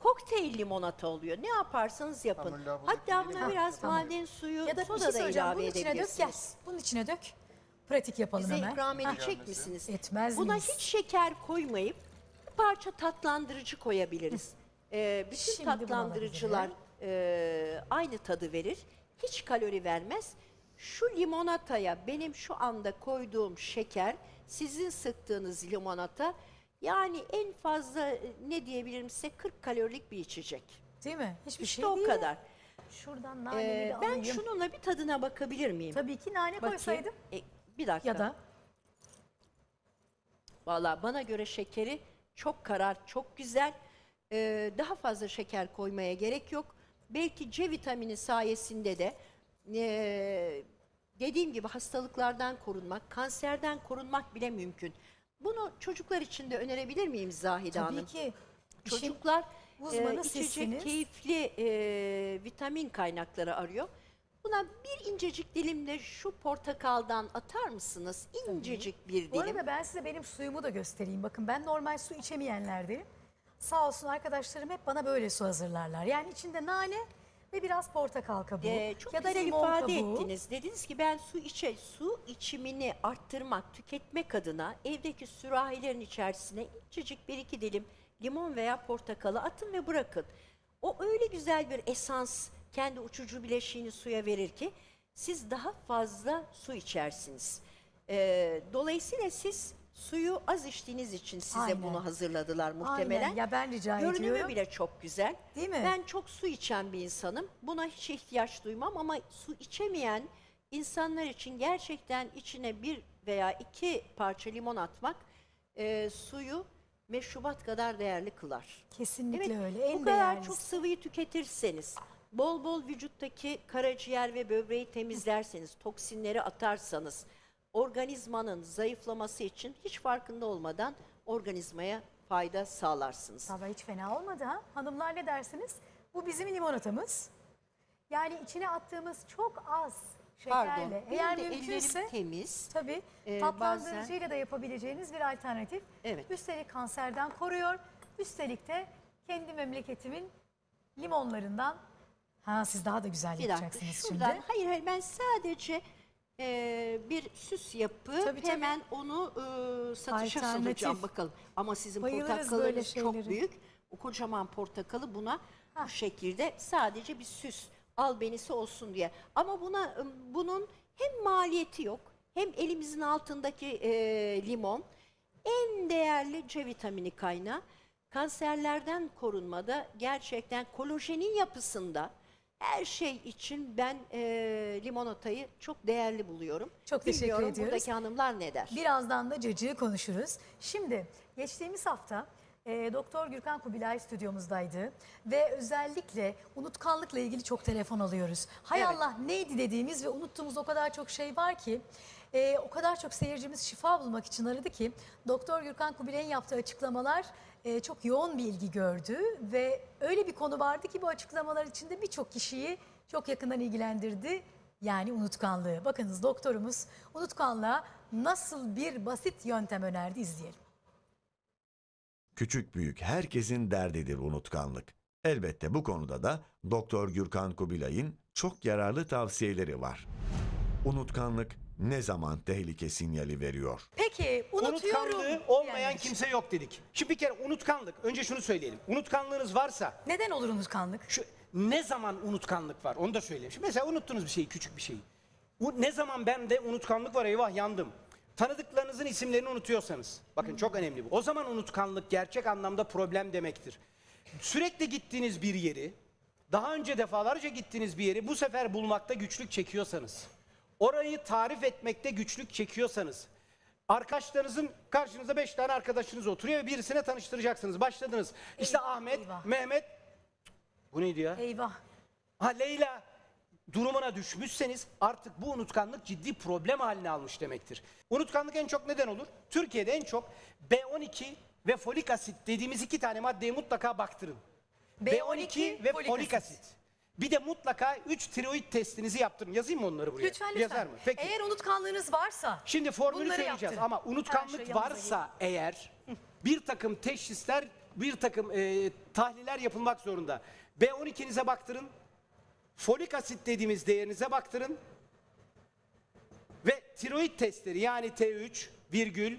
Kokteyl limonata oluyor. Ne yaparsanız yapın. Tamam, hatta buna biraz tamam. maden suyu ya da soda şey da ilave edebilirsiniz. Dök, bunun içine dök. Pratik yapalım Bize hemen. Bize ikram edecek ha. misiniz? Etmez Buna miyiz? Hiç şeker koymayıp bir parça tatlandırıcı koyabiliriz. ee, bütün Şimdi tatlandırıcılar e, aynı tadı verir. Hiç kalori vermez. Şu limonataya benim şu anda koyduğum şeker, sizin sıktığınız limonata, yani en fazla ne diyebilirim size, kırk kalorilik bir içecek. Değil mi? Hiçbir işte şey o değil. o kadar. Şuradan nanemi ee, de alayım. Ben şununla bir tadına bakabilir miyim? Tabii ki nane Bakayım. koysaydım. E, bir dakika. Ya da? Vallahi bana göre şekeri çok karar, çok güzel. Ee, daha fazla şeker koymaya gerek yok. Belki C vitamini sayesinde de e, dediğim gibi hastalıklardan korunmak, kanserden korunmak bile mümkün. Bunu çocuklar için de önerebilir miyim Zahide Tabii Hanım? Tabii ki. Çocuklar e, içecek keyifli e, vitamin kaynakları arıyor. Buna bir incecik dilimle şu portakaldan atar mısınız? İncecik Tabii. bir dilim. Bu arada ben size benim suyumu da göstereyim. Bakın ben normal su içemeyenlerdenim. Sağ olsun arkadaşlarım hep bana böyle su hazırlarlar. Yani içinde nane ve biraz portakal kabuğu ee, çok ya da güzel ifade kabuğu. ettiniz. Dediniz ki ben su içe su içimini arttırmak, tüketmek adına evdeki sürahilerin içerisine incecik bir iki dilim limon veya portakalı atın ve bırakın. O öyle güzel bir esans kendi uçucu bileşiğini suya verir ki siz daha fazla su içersiniz. Ee, dolayısıyla siz suyu az içtiğiniz için size Aynen. bunu hazırladılar muhtemelen. Aynen. Ya ben rica Görünümü ediyorum. Görünümü bile çok güzel. Değil mi? Ben çok su içen bir insanım. Buna hiç ihtiyaç duymam ama su içemeyen insanlar için gerçekten içine bir veya iki parça limon atmak e, suyu meşrubat kadar değerli kılar. Kesinlikle evet, öyle. En bu kadar değerlisi. Çok sıvıyı tüketirseniz, bol bol vücuttaki karaciğer ve böbreği temizlerseniz, toksinleri atarsanız, organizmanın zayıflaması için hiç farkında olmadan organizmaya fayda sağlarsınız. Tabii hiç fena olmadı ha. Hanımlar ne dersiniz? Bu bizim limonatamız. Yani içine attığımız çok az şekerle. Pardon, eğer mümkünse temiz. Tabii ee, tatlandırıcıyla da yapabileceğiniz bir alternatif. Evet. Üstelik kanserden koruyor. Üstelik de kendi memleketimin limonlarından. Ha siz daha da güzel bir yapacaksınız dakika, şuradan, şimdi. Hayır hayır ben sadece... Ee, bir süs yapı tabii, hemen tabii. onu e, satışa sunacağım bakalım. Ama sizin Bayılırız portakallarınız çok büyük. O kocaman portakalı buna ha. bu şekilde sadece bir süs albenisi olsun diye. Ama buna bunun hem maliyeti yok hem elimizin altındaki e, limon en değerli C vitamini kaynağı. Kanserlerden korunmada gerçekten kolajenin yapısında Her şey için ben e, limonatayı çok değerli buluyorum. Çok teşekkür Bilmiyorum, ediyoruz. Buradaki hanımlar ne der? Birazdan da cacığı konuşuruz. Şimdi geçtiğimiz hafta e, Doktor Gürkan Kubilay stüdyomuzdaydı ve özellikle unutkanlıkla ilgili çok telefon alıyoruz. Hay evet. Allah neydi dediğimiz ve unuttuğumuz o kadar çok şey var ki. Ee, o kadar çok seyircimiz şifa bulmak için aradı ki Doktor Gürkan Kubilay'ın yaptığı açıklamalar e, çok yoğun bir ilgi gördü ve öyle bir konu vardı ki bu açıklamalar içinde birçok kişiyi çok yakından ilgilendirdi. Yani unutkanlığı. Bakınız doktorumuz unutkanlığa nasıl bir basit yöntem önerdi, izleyelim. Küçük büyük herkesin derdidir unutkanlık. Elbette bu konuda da Doktor Gürkan Kubilay'ın çok yararlı tavsiyeleri var. Unutkanlık ne zaman tehlike sinyali veriyor? Peki unutuyorum. Unutkanlığı olmayan yani. Kimse yok dedik. Şimdi bir kere unutkanlık. Önce şunu söyleyelim. Unutkanlığınız varsa. Neden olur unutkanlık? Şu, ne zaman unutkanlık var onu da söyleyeyim. Şimdi mesela unuttunuz bir şeyi, küçük bir şeyi. Bu, ne zaman bende unutkanlık var, eyvah yandım. Tanıdıklarınızın isimlerini unutuyorsanız. Bakın hmm. çok önemli bu. O zaman unutkanlık gerçek anlamda problem demektir. Sürekli gittiğiniz bir yeri, daha önce defalarca gittiğiniz bir yeri bu sefer bulmakta güçlük çekiyorsanız. Orayı tarif etmekte güçlük çekiyorsanız, arkadaşlarınızın karşınıza beş tane arkadaşınız oturuyor ve birisine tanıştıracaksınız. Başladınız. İşte eyvah, Ahmet, eyvah. Mehmet, bu neydi ya? Eyvah. Ha Leyla durumuna düşmüşseniz artık bu unutkanlık ciddi problem haline almış demektir. Unutkanlık en çok neden olur? Türkiye'de en çok B on iki ve folik asit dediğimiz iki tane maddeye mutlaka baktırın. B on iki, B on iki ve folik, folik asit. asit. Bir de mutlaka üç tiroid testinizi yaptırın. Yazayım mı onları buraya? Lütfen lütfen. Yazar mı? Peki. Eğer unutkanlığınız varsa. Şimdi formülü söyleyeceğiz yaptın. Ama unutkanlık şey varsa gelin. eğer bir takım teşhisler, bir takım e, tahliller yapılmak zorunda. B on ikinize baktırın. Folik asit dediğimiz değerinize baktırın. Ve tiroid testleri yani T üç, virgül,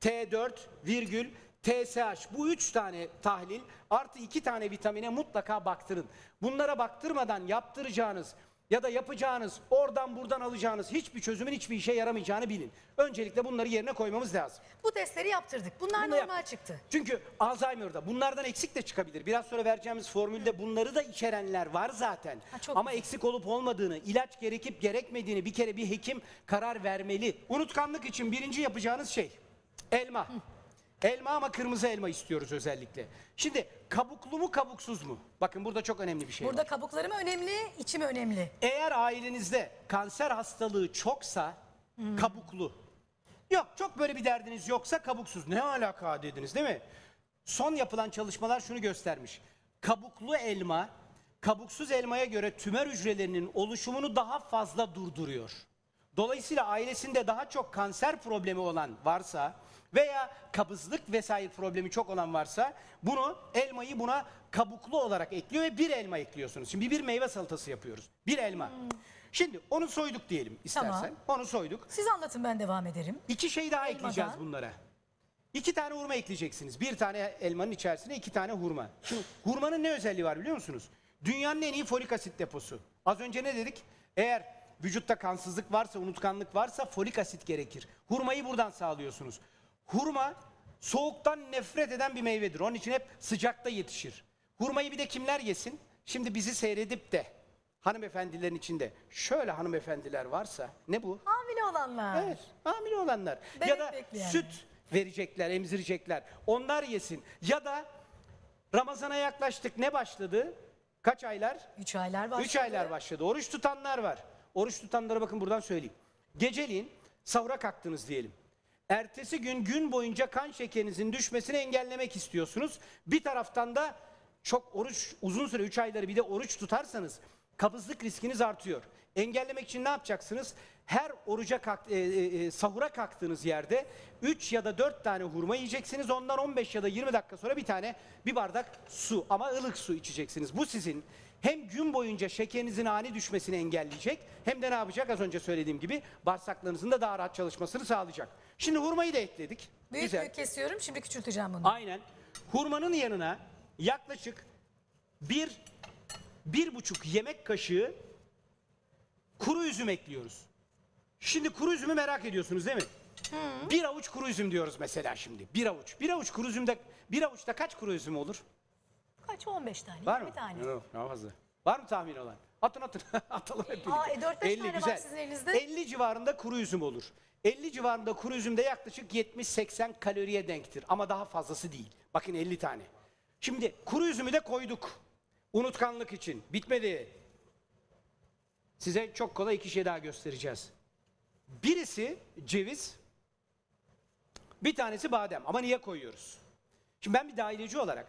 T dört, virgül, T S H, bu üç tane tahlil artı iki tane vitamine mutlaka baktırın. Bunlara baktırmadan yaptıracağınız ya da yapacağınız, oradan buradan alacağınız hiçbir çözümün hiçbir işe yaramayacağını bilin. Öncelikle bunları yerine koymamız lazım. Bu testleri yaptırdık. Bunlar Bunu normal yap çıktı. Çünkü Alzheimer'da bunlardan eksik de çıkabilir. Biraz sonra vereceğimiz formülde bunları da içerenler var zaten. Ha, Ama güzel. eksik olup olmadığını, ilaç gerekip gerekmediğini bir kere bir hekim karar vermeli. Unutkanlık için birinci yapacağınız şey elma. Hı. Elma ama kırmızı elma istiyoruz özellikle. Şimdi kabuklu mu kabuksuz mu? Bakın burada çok önemli bir şey Burada var. kabukları mı önemli, içi mi önemli? Eğer ailenizde kanser hastalığı çoksa hmm. kabuklu. Yok çok böyle bir derdiniz yoksa kabuksuz. Ne alaka dediniz değil mi? Son yapılan çalışmalar şunu göstermiş. Kabuklu elma kabuksuz elmaya göre tümör hücrelerinin oluşumunu daha fazla durduruyor. Dolayısıyla ailesinde daha çok kanser problemi olan varsa veya kabızlık vesaire problemi çok olan varsa bunu elmayı buna kabuklu olarak ekliyor ve bir elma ekliyorsunuz. Şimdi bir meyve salatası yapıyoruz. Bir elma. Hmm. Şimdi onu soyduk diyelim istersen. Tamam. Onu soyduk. Siz anlatın ben devam ederim. İki şey daha Elmadan. ekleyeceğiz bunlara. İki tane hurma ekleyeceksiniz. Bir tane elmanın içerisine iki tane hurma. Şimdi hurmanın ne özelliği var biliyor musunuz? Dünyanın en iyi folik asit deposu. Az önce ne dedik? Eğer vücutta kansızlık varsa, unutkanlık varsa folik asit gerekir. Hurmayı buradan sağlıyorsunuz. Hurma soğuktan nefret eden bir meyvedir. Onun için hep sıcakta yetişir. Hurmayı bir de kimler yesin? Şimdi bizi seyredip de hanımefendilerin içinde şöyle hanımefendiler varsa ne bu? Hamile olanlar. Evet, hamile olanlar. Bebek ya da bekleyen. süt verecekler, emzirecekler. Onlar yesin. Ya da Ramazan'a yaklaştık ne başladı? Kaç aylar? Üç aylar başladı. Üç aylar başladı. Oruç tutanlar var. Oruç tutanlara bakın buradan söyleyeyim. Geceliğin sahura kalktınız diyelim. Ertesi gün gün boyunca kan şekerinizin düşmesini engellemek istiyorsunuz. Bir taraftan da çok oruç uzun süre üç ayları bir de oruç tutarsanız kabızlık riskiniz artıyor. Engellemek için ne yapacaksınız? Her oruca kalk, e, e, sahura kalktığınız yerde üç ya da dört tane hurma yiyeceksiniz. Ondan on beş ya da yirmi dakika sonra bir tane bir bardak su ama ılık su içeceksiniz. Bu sizin hem gün boyunca şekerinizin ani düşmesini engelleyecek hem de ne yapacak? Az önce söylediğim gibi bağırsaklarınızın da daha rahat çalışmasını sağlayacak. Şimdi hurmayı da ekledik. Büyük Güzel. büyük kesiyorum. Şimdi küçülteceğim bunu. Aynen. Hurmanın yanına yaklaşık bir, bir buçuk yemek kaşığı kuru üzüm ekliyoruz. Şimdi kuru üzümü merak ediyorsunuz değil mi? Hı. Bir avuç kuru üzüm diyoruz mesela şimdi. Bir avuç. Bir avuç kuru üzümde, bir avuçta kaç kuru üzüm olur? Kaç? on beş tane. Var mı? yirmi tane. Yok, daha fazla. Var mı tahmin olan? Atın atın. Atalım hep birlikte. Aa, e, dört beş tane var sizin elinizde. elli civarında kuru üzüm olur. elli civarında kuru üzümde yaklaşık yetmiş seksen kaloriye denktir. Ama daha fazlası değil. Bakın elli tane. Şimdi kuru üzümü de koyduk. Unutkanlık için. Bitmedi. Size çok kolay iki şey daha göstereceğiz. Birisi ceviz. Bir tanesi badem. Ama niye koyuyoruz? Şimdi ben bir dahiliyeci olarak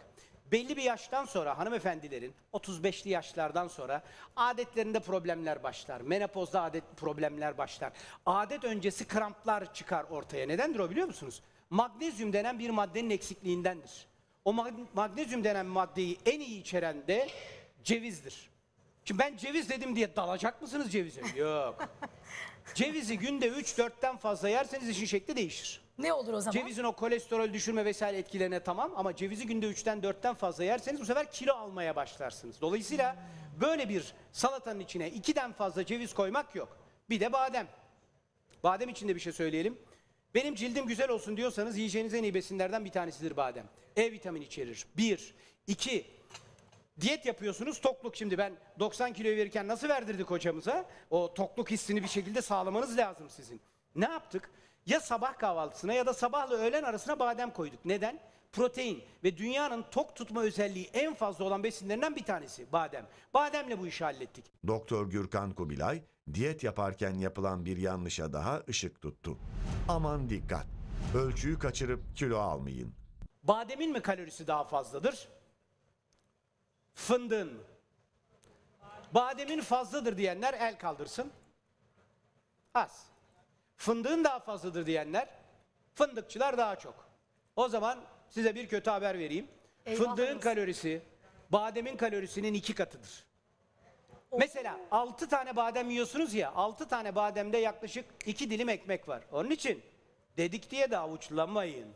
belli bir yaştan sonra hanımefendilerin otuz beşli yaşlardan sonra adetlerinde problemler başlar. Menopozda adet problemler başlar. Adet öncesi kramplar çıkar ortaya. Nedendir o biliyor musunuz? Magnezyum denen bir maddenin eksikliğindendir. O magnezyum denen maddeyi en iyi içeren de cevizdir. Şimdi ben ceviz dedim diye dalacak mısınız cevize? Yok. Cevizi günde üç dörtten fazla yerseniz işin şekli değişir. Ne olur o zaman? Cevizin o kolesterol düşürme vesaire etkilerine tamam ama cevizi günde üçten dörtten fazla yerseniz bu sefer kilo almaya başlarsınız. Dolayısıyla hmm. böyle bir salatanın içine ikiden fazla ceviz koymak yok. Bir de badem. Badem için de bir şey söyleyelim. Benim cildim güzel olsun diyorsanız yiyeceğiniz en iyi besinlerden bir tanesidir badem. E vitamini içerir. Bir. İki. Diyet yapıyorsunuz tokluk. Şimdi ben doksan kiloyu verirken nasıl verdirdik hocamıza? O tokluk hissini bir şekilde sağlamanız lazım sizin. Ne yaptık? Ya sabah kahvaltısına ya da sabahla öğlen arasına badem koyduk. Neden? Protein ve dünyanın tok tutma özelliği en fazla olan besinlerinden bir tanesi badem. Bademle bu işi hallettik. Doktor Gürkan Kubilay diyet yaparken yapılan bir yanlışa daha ışık tuttu. Aman dikkat! Ölçüyü kaçırıp kilo almayın. Bademin mi kalorisi daha fazladır? Fındığın. Bademin fazladır diyenler el kaldırsın. Az. Fındığın daha fazladır diyenler, fındıkçılar daha çok. O zaman size bir kötü haber vereyim. Eyvah fındığın olsun. Kalorisi, bademin kalorisinin iki katıdır. Of. Mesela altı tane badem yiyorsunuz ya, altı tane bademde yaklaşık iki dilim ekmek var. Onun için dedik diye de avuçlamayın.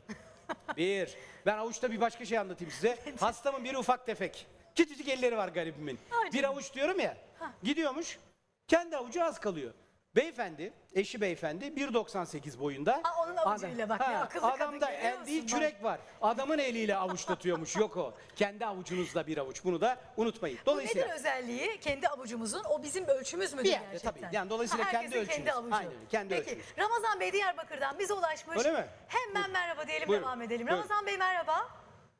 Bir, ben avuçta bir başka şey anlatayım size. Hastamın biri ufak tefek. Küçücük elleri var garibimin. Aynen. Bir avuç diyorum ya, ha. gidiyormuş, kendi avucu az kalıyor. Beyefendi, eşi beyefendi bir doksan sekiz boyunda. Aa, onun avucuyla adam, bak ya, akıllı kadın. Adamda el değil kürek var. Adamın eliyle avuçlatıyormuş. Yok o. Kendi avucunuzla bir avuç. Bunu da unutmayın. Dolayısıyla. Bu nedir özelliği? Kendi avucumuzun. O bizim ölçümüz mü gerçekten? Tabii. Yani dolayısıyla ha, kendi ölçümüz. Kendi avucu. Aynen öyle. Kendi Peki. ölçümüz. Ramazan Bey Diyarbakır'dan bize ulaşmış. Öyle mi? Hemen Buyur. merhaba diyelim Buyurun. devam edelim. Buyurun. Ramazan Bey merhaba.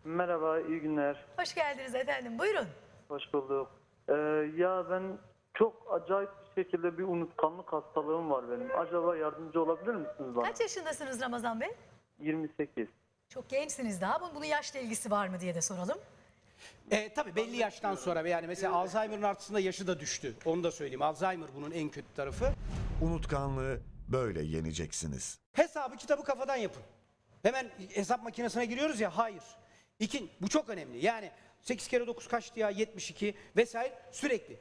Merhaba, iyi günler. Hoş geldiniz efendim. Buyurun. Hoş bulduk. Ee, ya ben çok acayip şekilde bir unutkanlık hastalığım var benim. Acaba yardımcı olabilir misiniz bana? Kaç yaşındasınız Ramazan Bey? yirmi sekiz. Çok gençsiniz daha. Bunun yaşla ilgisi var mı diye de soralım. E, tabii belli yaştan sonra. Yani mesela Alzheimer'ın artısında yaşı da düştü. Onu da söyleyeyim. Alzheimer bunun en kötü tarafı. Unutkanlığı böyle yeneceksiniz. Hesabı kitabı kafadan yapın. Hemen hesap makinesine giriyoruz ya. Hayır. İkin, bu çok önemli. Yani sekiz kere dokuz kaçtı ya? yetmiş iki vesaire sürekli.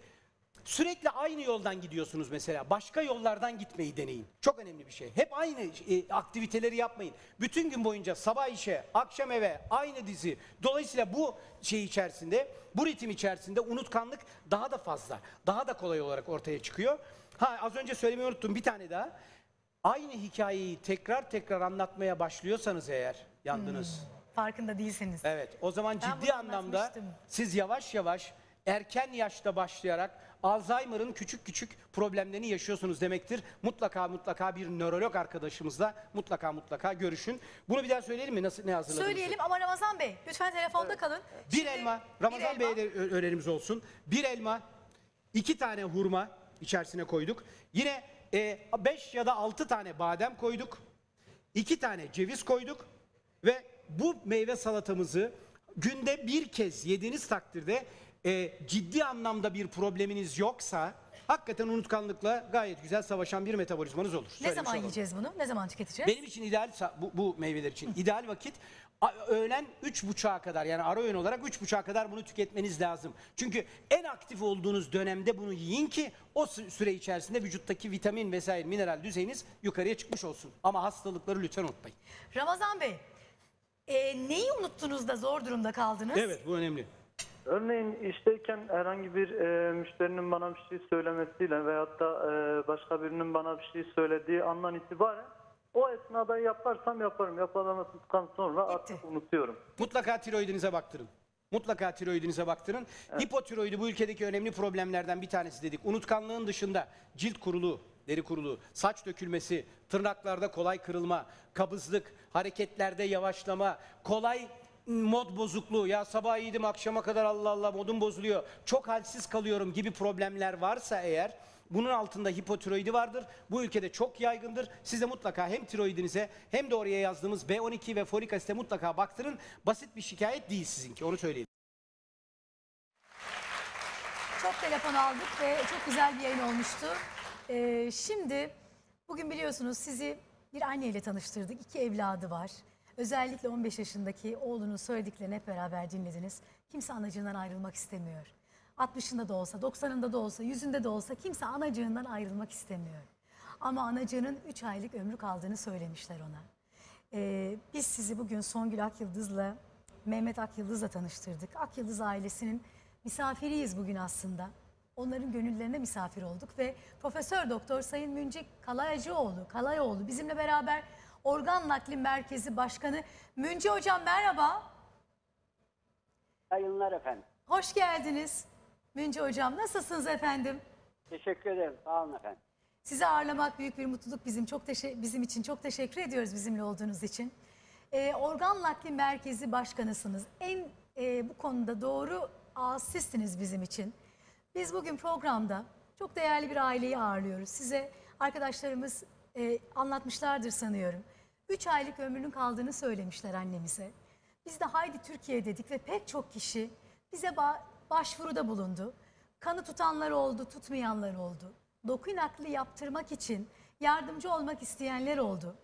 Sürekli aynı yoldan gidiyorsunuz mesela. Başka yollardan gitmeyi deneyin. Çok önemli bir şey. Hep aynı e, aktiviteleri yapmayın. Bütün gün boyunca sabah işe, akşam eve, aynı dizi. Dolayısıyla bu şey içerisinde, bu ritim içerisinde unutkanlık daha da fazla, daha da kolay olarak ortaya çıkıyor. Ha az önce söylemeyi unuttum bir tane daha. Aynı hikayeyi tekrar tekrar anlatmaya başlıyorsanız eğer yandınız. Hmm, farkında değilsiniz. Evet. O zaman ciddi anlamda siz yavaş yavaş erken yaşta başlayarak Alzheimer'ın küçük küçük problemlerini yaşıyorsunuz demektir. Mutlaka mutlaka bir nörolog arkadaşımızla mutlaka mutlaka görüşün. Bunu bir daha söyleyelim mi? Nasıl, ne hazırladınız? Söyleyelim ama Ramazan Bey lütfen telefonda evet. kalın. Bir Şimdi, elma, Ramazan Bey'e de önerimiz olsun. Bir elma, iki tane hurma içerisine koyduk. Yine e, beş ya da altı tane badem koyduk. İki tane ceviz koyduk. Ve bu meyve salatamızı günde bir kez yediğiniz takdirde E, ciddi anlamda bir probleminiz yoksa hakikaten unutkanlıkla gayet güzel savaşan bir metabolizmanız olur. Ne Söylemiş zaman olalım. yiyeceğiz bunu? Ne zaman tüketeceğiz? Benim için ideal, bu, bu meyveler için ideal vakit öğlen üç buçuğa kadar, yani ara öğün olarak üç buçuğa kadar bunu tüketmeniz lazım. Çünkü en aktif olduğunuz dönemde bunu yiyin ki o süre içerisinde vücuttaki vitamin vesaire mineral düzeyiniz yukarıya çıkmış olsun. Ama hastalıkları lütfen unutmayın. Ramazan Bey, e, neyi unuttunuz da zor durumda kaldınız? Evet, bu önemli. Örneğin işteyken herhangi bir e, müşterinin bana bir şey söylemesiyle veyahut da e, başka birinin bana bir şey söylediği andan itibaren o esnada yaparsam yaparım. Yapamadıktan sonra artık unutuyorum. Mutlaka tiroidinize baktırın. Mutlaka tiroidinize baktırın. Evet. Hipotiroidi bu ülkedeki önemli problemlerden bir tanesi dedik. Unutkanlığın dışında cilt kuruluğu, deri kuruluğu, saç dökülmesi, tırnaklarda kolay kırılma, kabızlık, hareketlerde yavaşlama, kolay mod bozukluğu, ya sabah iyiydim akşama kadar Allah Allah modum bozuluyor, çok halsiz kalıyorum gibi problemler varsa eğer, bunun altında hipotiroidi vardır. Bu ülkede çok yaygındır. Siz de mutlaka hem tiroidinize hem de oraya yazdığımız B on iki ve folik asite mutlaka baktırın. Basit bir şikayet değil sizinki, onu söyleyelim. Çok telefon aldık ve çok güzel bir yayın olmuştu. Ee, şimdi bugün biliyorsunuz sizi bir anneyle tanıştırdık. İki evladı var. Özellikle on beş yaşındaki oğlunun söylediklerini hep beraber dinlediniz. Kimse anacığından ayrılmak istemiyor. altmışında da olsa, doksanında da olsa, yüzünde de olsa kimse anacığından ayrılmak istemiyor. Ama anacığının üç aylık ömrü kaldığını söylemişler ona. Ee, biz sizi bugün Songül Ayyıldız'la, Mehmet Ayyıldız'la tanıştırdık. Ayyıldız ailesinin misafiriyiz bugün aslında. Onların gönüllerine misafir olduk ve Profesör Doktor Sayın Münci Kalaycıoğlu, Kalayoğlu bizimle beraber. Organ Nakli Merkezi Başkanı Münci Hocam, merhaba. Hayırlar efendim. Hoş geldiniz Münci Hocam. Nasılsınız efendim? Teşekkür ederim. Sağ olun efendim. Sizi ağırlamak büyük bir mutluluk bizim, çok bizim için. Çok teşekkür ediyoruz bizimle olduğunuz için. Ee, Organ Nakli Merkezi Başkanısınız. En e, bu konuda doğru asistsiniz bizim için. Biz bugün programda çok değerli bir aileyi ağırlıyoruz. Size arkadaşlarımız e, anlatmışlardır sanıyorum. üç aylık ömrünün kaldığını söylemişler annemize. Biz de haydi Türkiye dedik ve pek çok kişi bize bağ başvuruda bulundu. Kanı tutanlar oldu, tutmayanlar oldu. Doku nakli yaptırmak için yardımcı olmak isteyenler oldu.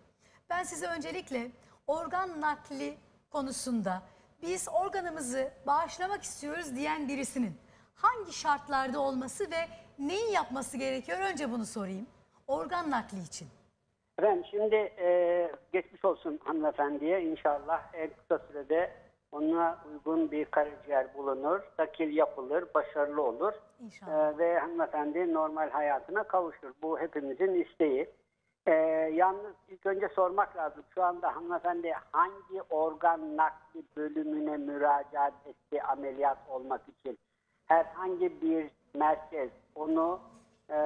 Ben size öncelikle organ nakli konusunda biz organımızı bağışlamak istiyoruz diyen birisinin hangi şartlarda olması ve neyi yapması gerekiyor? Önce bunu sorayım. Organ nakli için. Efendim şimdi e, geçmiş olsun hanımefendiye. İnşallah en kısa sürede ona uygun bir karaciğer bulunur, nakil yapılır, başarılı olur ee, ve hanımefendi normal hayatına kavuşur. Bu hepimizin isteği. Ee, yalnız ilk önce sormak lazım. Şu anda hanımefendi hangi organ nakli bölümüne müracaat etti ameliyat olmak için? Herhangi bir merkez onu e,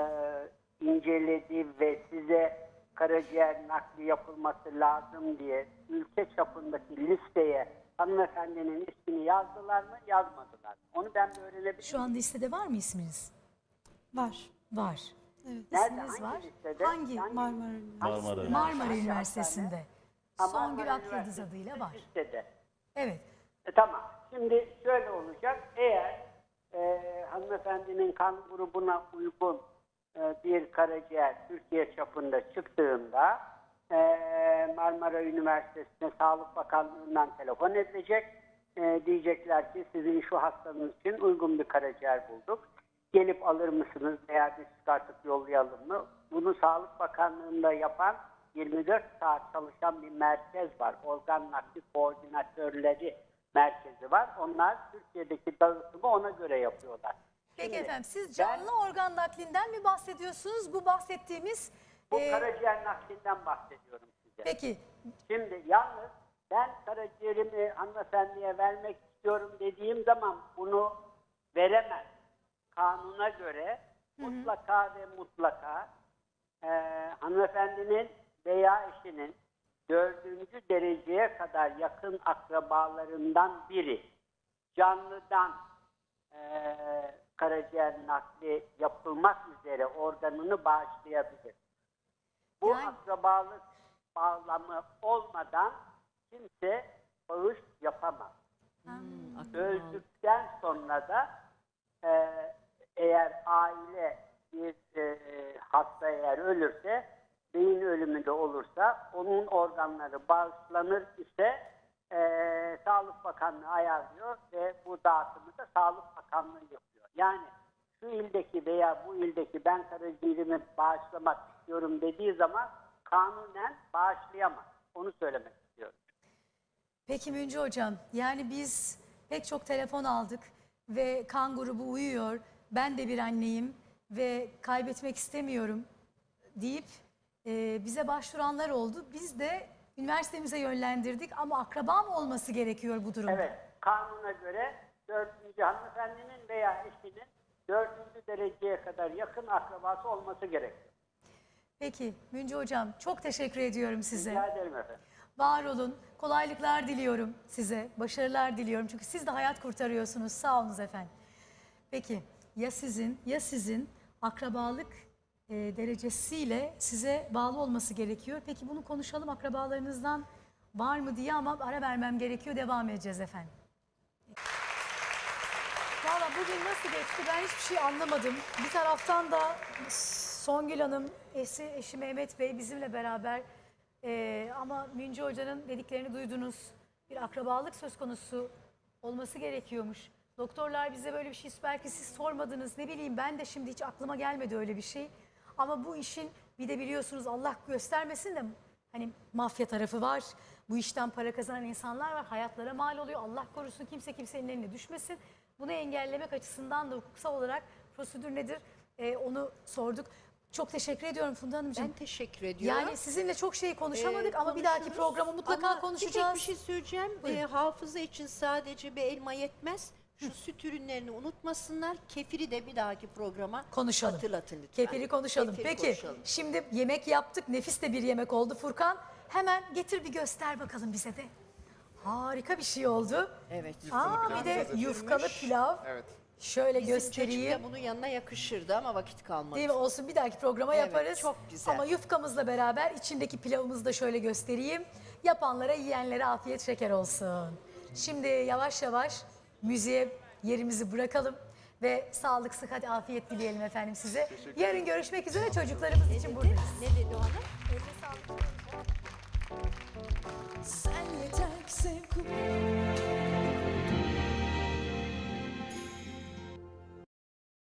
inceledi ve size karaciğer nakli yapılması lazım diye ülke çapındaki listeye hanımefendinin ismini yazdılar mı, yazmadılar mı? Onu ben de öğrenebilirim. Şu anda listede var mı isminiz? Var. Var. Evet. Nerede, isminiz hangi var? Listede? Hangi? Hangi? Marmara Üniversitesi'nde. Marmara Üniversitesi'nde. Songül Ayyıldız adıyla var. Listede. Evet. E, tamam. Şimdi şöyle olacak. Eğer e, hanımefendinin kan grubuna uygun e, bir karaciğer Türkiye çapında çıktığında Marmara Üniversitesi'ne, Sağlık Bakanlığı'ndan telefon edilecek. E, diyecekler ki sizin şu hastanız için uygun bir karaciğer bulduk. Gelip alır mısınız veya biz çıkartıp yollayalım mı? Bunu Sağlık Bakanlığı'nda yapan yirmi dört saat çalışan bir merkez var. Organ nakli koordinatörleri merkezi var. Onlar Türkiye'deki dağıtımı ona göre yapıyorlar. Peki şimdi, efendim siz canlı ben, organ naklinden mi bahsediyorsunuz? Bu bahsettiğimiz... Bu karaciğer naklinden bahsediyorum size. Peki. Şimdi yalnız ben karaciğerimi hanımefendiye vermek istiyorum dediğim zaman bunu veremem. Kanuna göre Hı -hı. mutlaka ve mutlaka e, hanımefendinin veya eşinin dördüncü dereceye kadar yakın akrabalarından biri canlıdan e, karaciğer nakli yapılmak üzere organını bağışlayabilir. Bu yani... akrabalık bağlamı olmadan kimse bağış yapamaz. Hmm, Öldükten sonra da e, eğer aile bir e, hasta eğer ölürse, beyin ölümü de olursa onun organları bağışlanır ise e, Sağlık Bakanlığı ayarlıyor ve bu dağıtımı da Sağlık Bakanlığı yapıyor. Yani şu ildeki veya bu ildeki ben karaciğerimi bağışlamak istiyorum dediği zaman kanunen bağışlayamaz. Onu söylemek istiyorum. Peki Münci Hocam, yani biz pek çok telefon aldık ve kan grubu uyuyor, ben de bir anneyim ve kaybetmek istemiyorum deyip e, bize başvuranlar oldu. Biz de üniversitemize yönlendirdik ama akrabam olması gerekiyor bu durumda. Evet, kanuna göre dördüncü hanımefendinin veya eşinin dördüncü dereceye kadar yakın akrabası olması gerekir. Peki Münci Hocam, çok teşekkür ediyorum size. Rica ederim efendim. Var olun. Kolaylıklar diliyorum size. Başarılar diliyorum. Çünkü siz de hayat kurtarıyorsunuz. Sağ olunuz efendim. Peki ya sizin ya sizin akrabalık e, derecesiyle size bağlı olması gerekiyor. Peki bunu konuşalım, akrabalarınızdan var mı diye, ama ara vermem gerekiyor. Devam edeceğiz efendim. Valla bugün nasıl geçti ben hiçbir şey anlamadım. Bir taraftan da Songül Hanım, eşi, eşi Mehmet Bey bizimle beraber. Ee, ama Münci Hoca'nın dediklerini duydunuz. Bir akrabalık söz konusu olması gerekiyormuş. Doktorlar bize böyle bir şey, belki siz sormadınız, ne bileyim, ben de şimdi hiç aklıma gelmedi öyle bir şey. Ama bu işin bir de biliyorsunuz, Allah göstermesin de, hani mafya tarafı var. Bu işten para kazanan insanlar var. Hayatlara mal oluyor. Allah korusun, kimse kimsenin eline düşmesin. Bunu engellemek açısından da hukuksal olarak prosedür nedir ee, onu sorduk. Çok teşekkür ediyorum Funda Hanımcığım. Ben teşekkür ediyorum. Yani sizinle çok şey konuşamadık ee, ama bir dahaki programı mutlaka ama konuşacağız. Bir şey söyleyeceğim. E, hafıza için sadece bir elma yetmez. Şu Hı. süt ürünlerini unutmasınlar. Kefiri de bir dahaki programa konuşalım. Hatırlatın lütfen. Kefiri konuşalım. Kefiri Peki konuşalım. Şimdi yemek yaptık. Nefis de bir yemek oldu Furkan. Hemen getir bir göster bakalım bize de. Harika bir şey oldu. Evet. Aa, bir de yufkalı pilav. Evet. Şöyle Bizim göstereyim. Bunun yanına yakışırdı ama vakit kalmadı. Değil mi? Olsun, bir dahaki programa evet, yaparız. Çok güzel. Ama yufkamızla beraber içindeki pilavımızı da şöyle göstereyim. Yapanlara, yiyenlere afiyet şeker olsun. Şimdi yavaş yavaş müziğe yerimizi bırakalım ve sağlık, sıhhat, afiyet dileyelim efendim size. Yarın görüşmek üzere, çocuklarımız için buradayız. Ne dedi o hanım?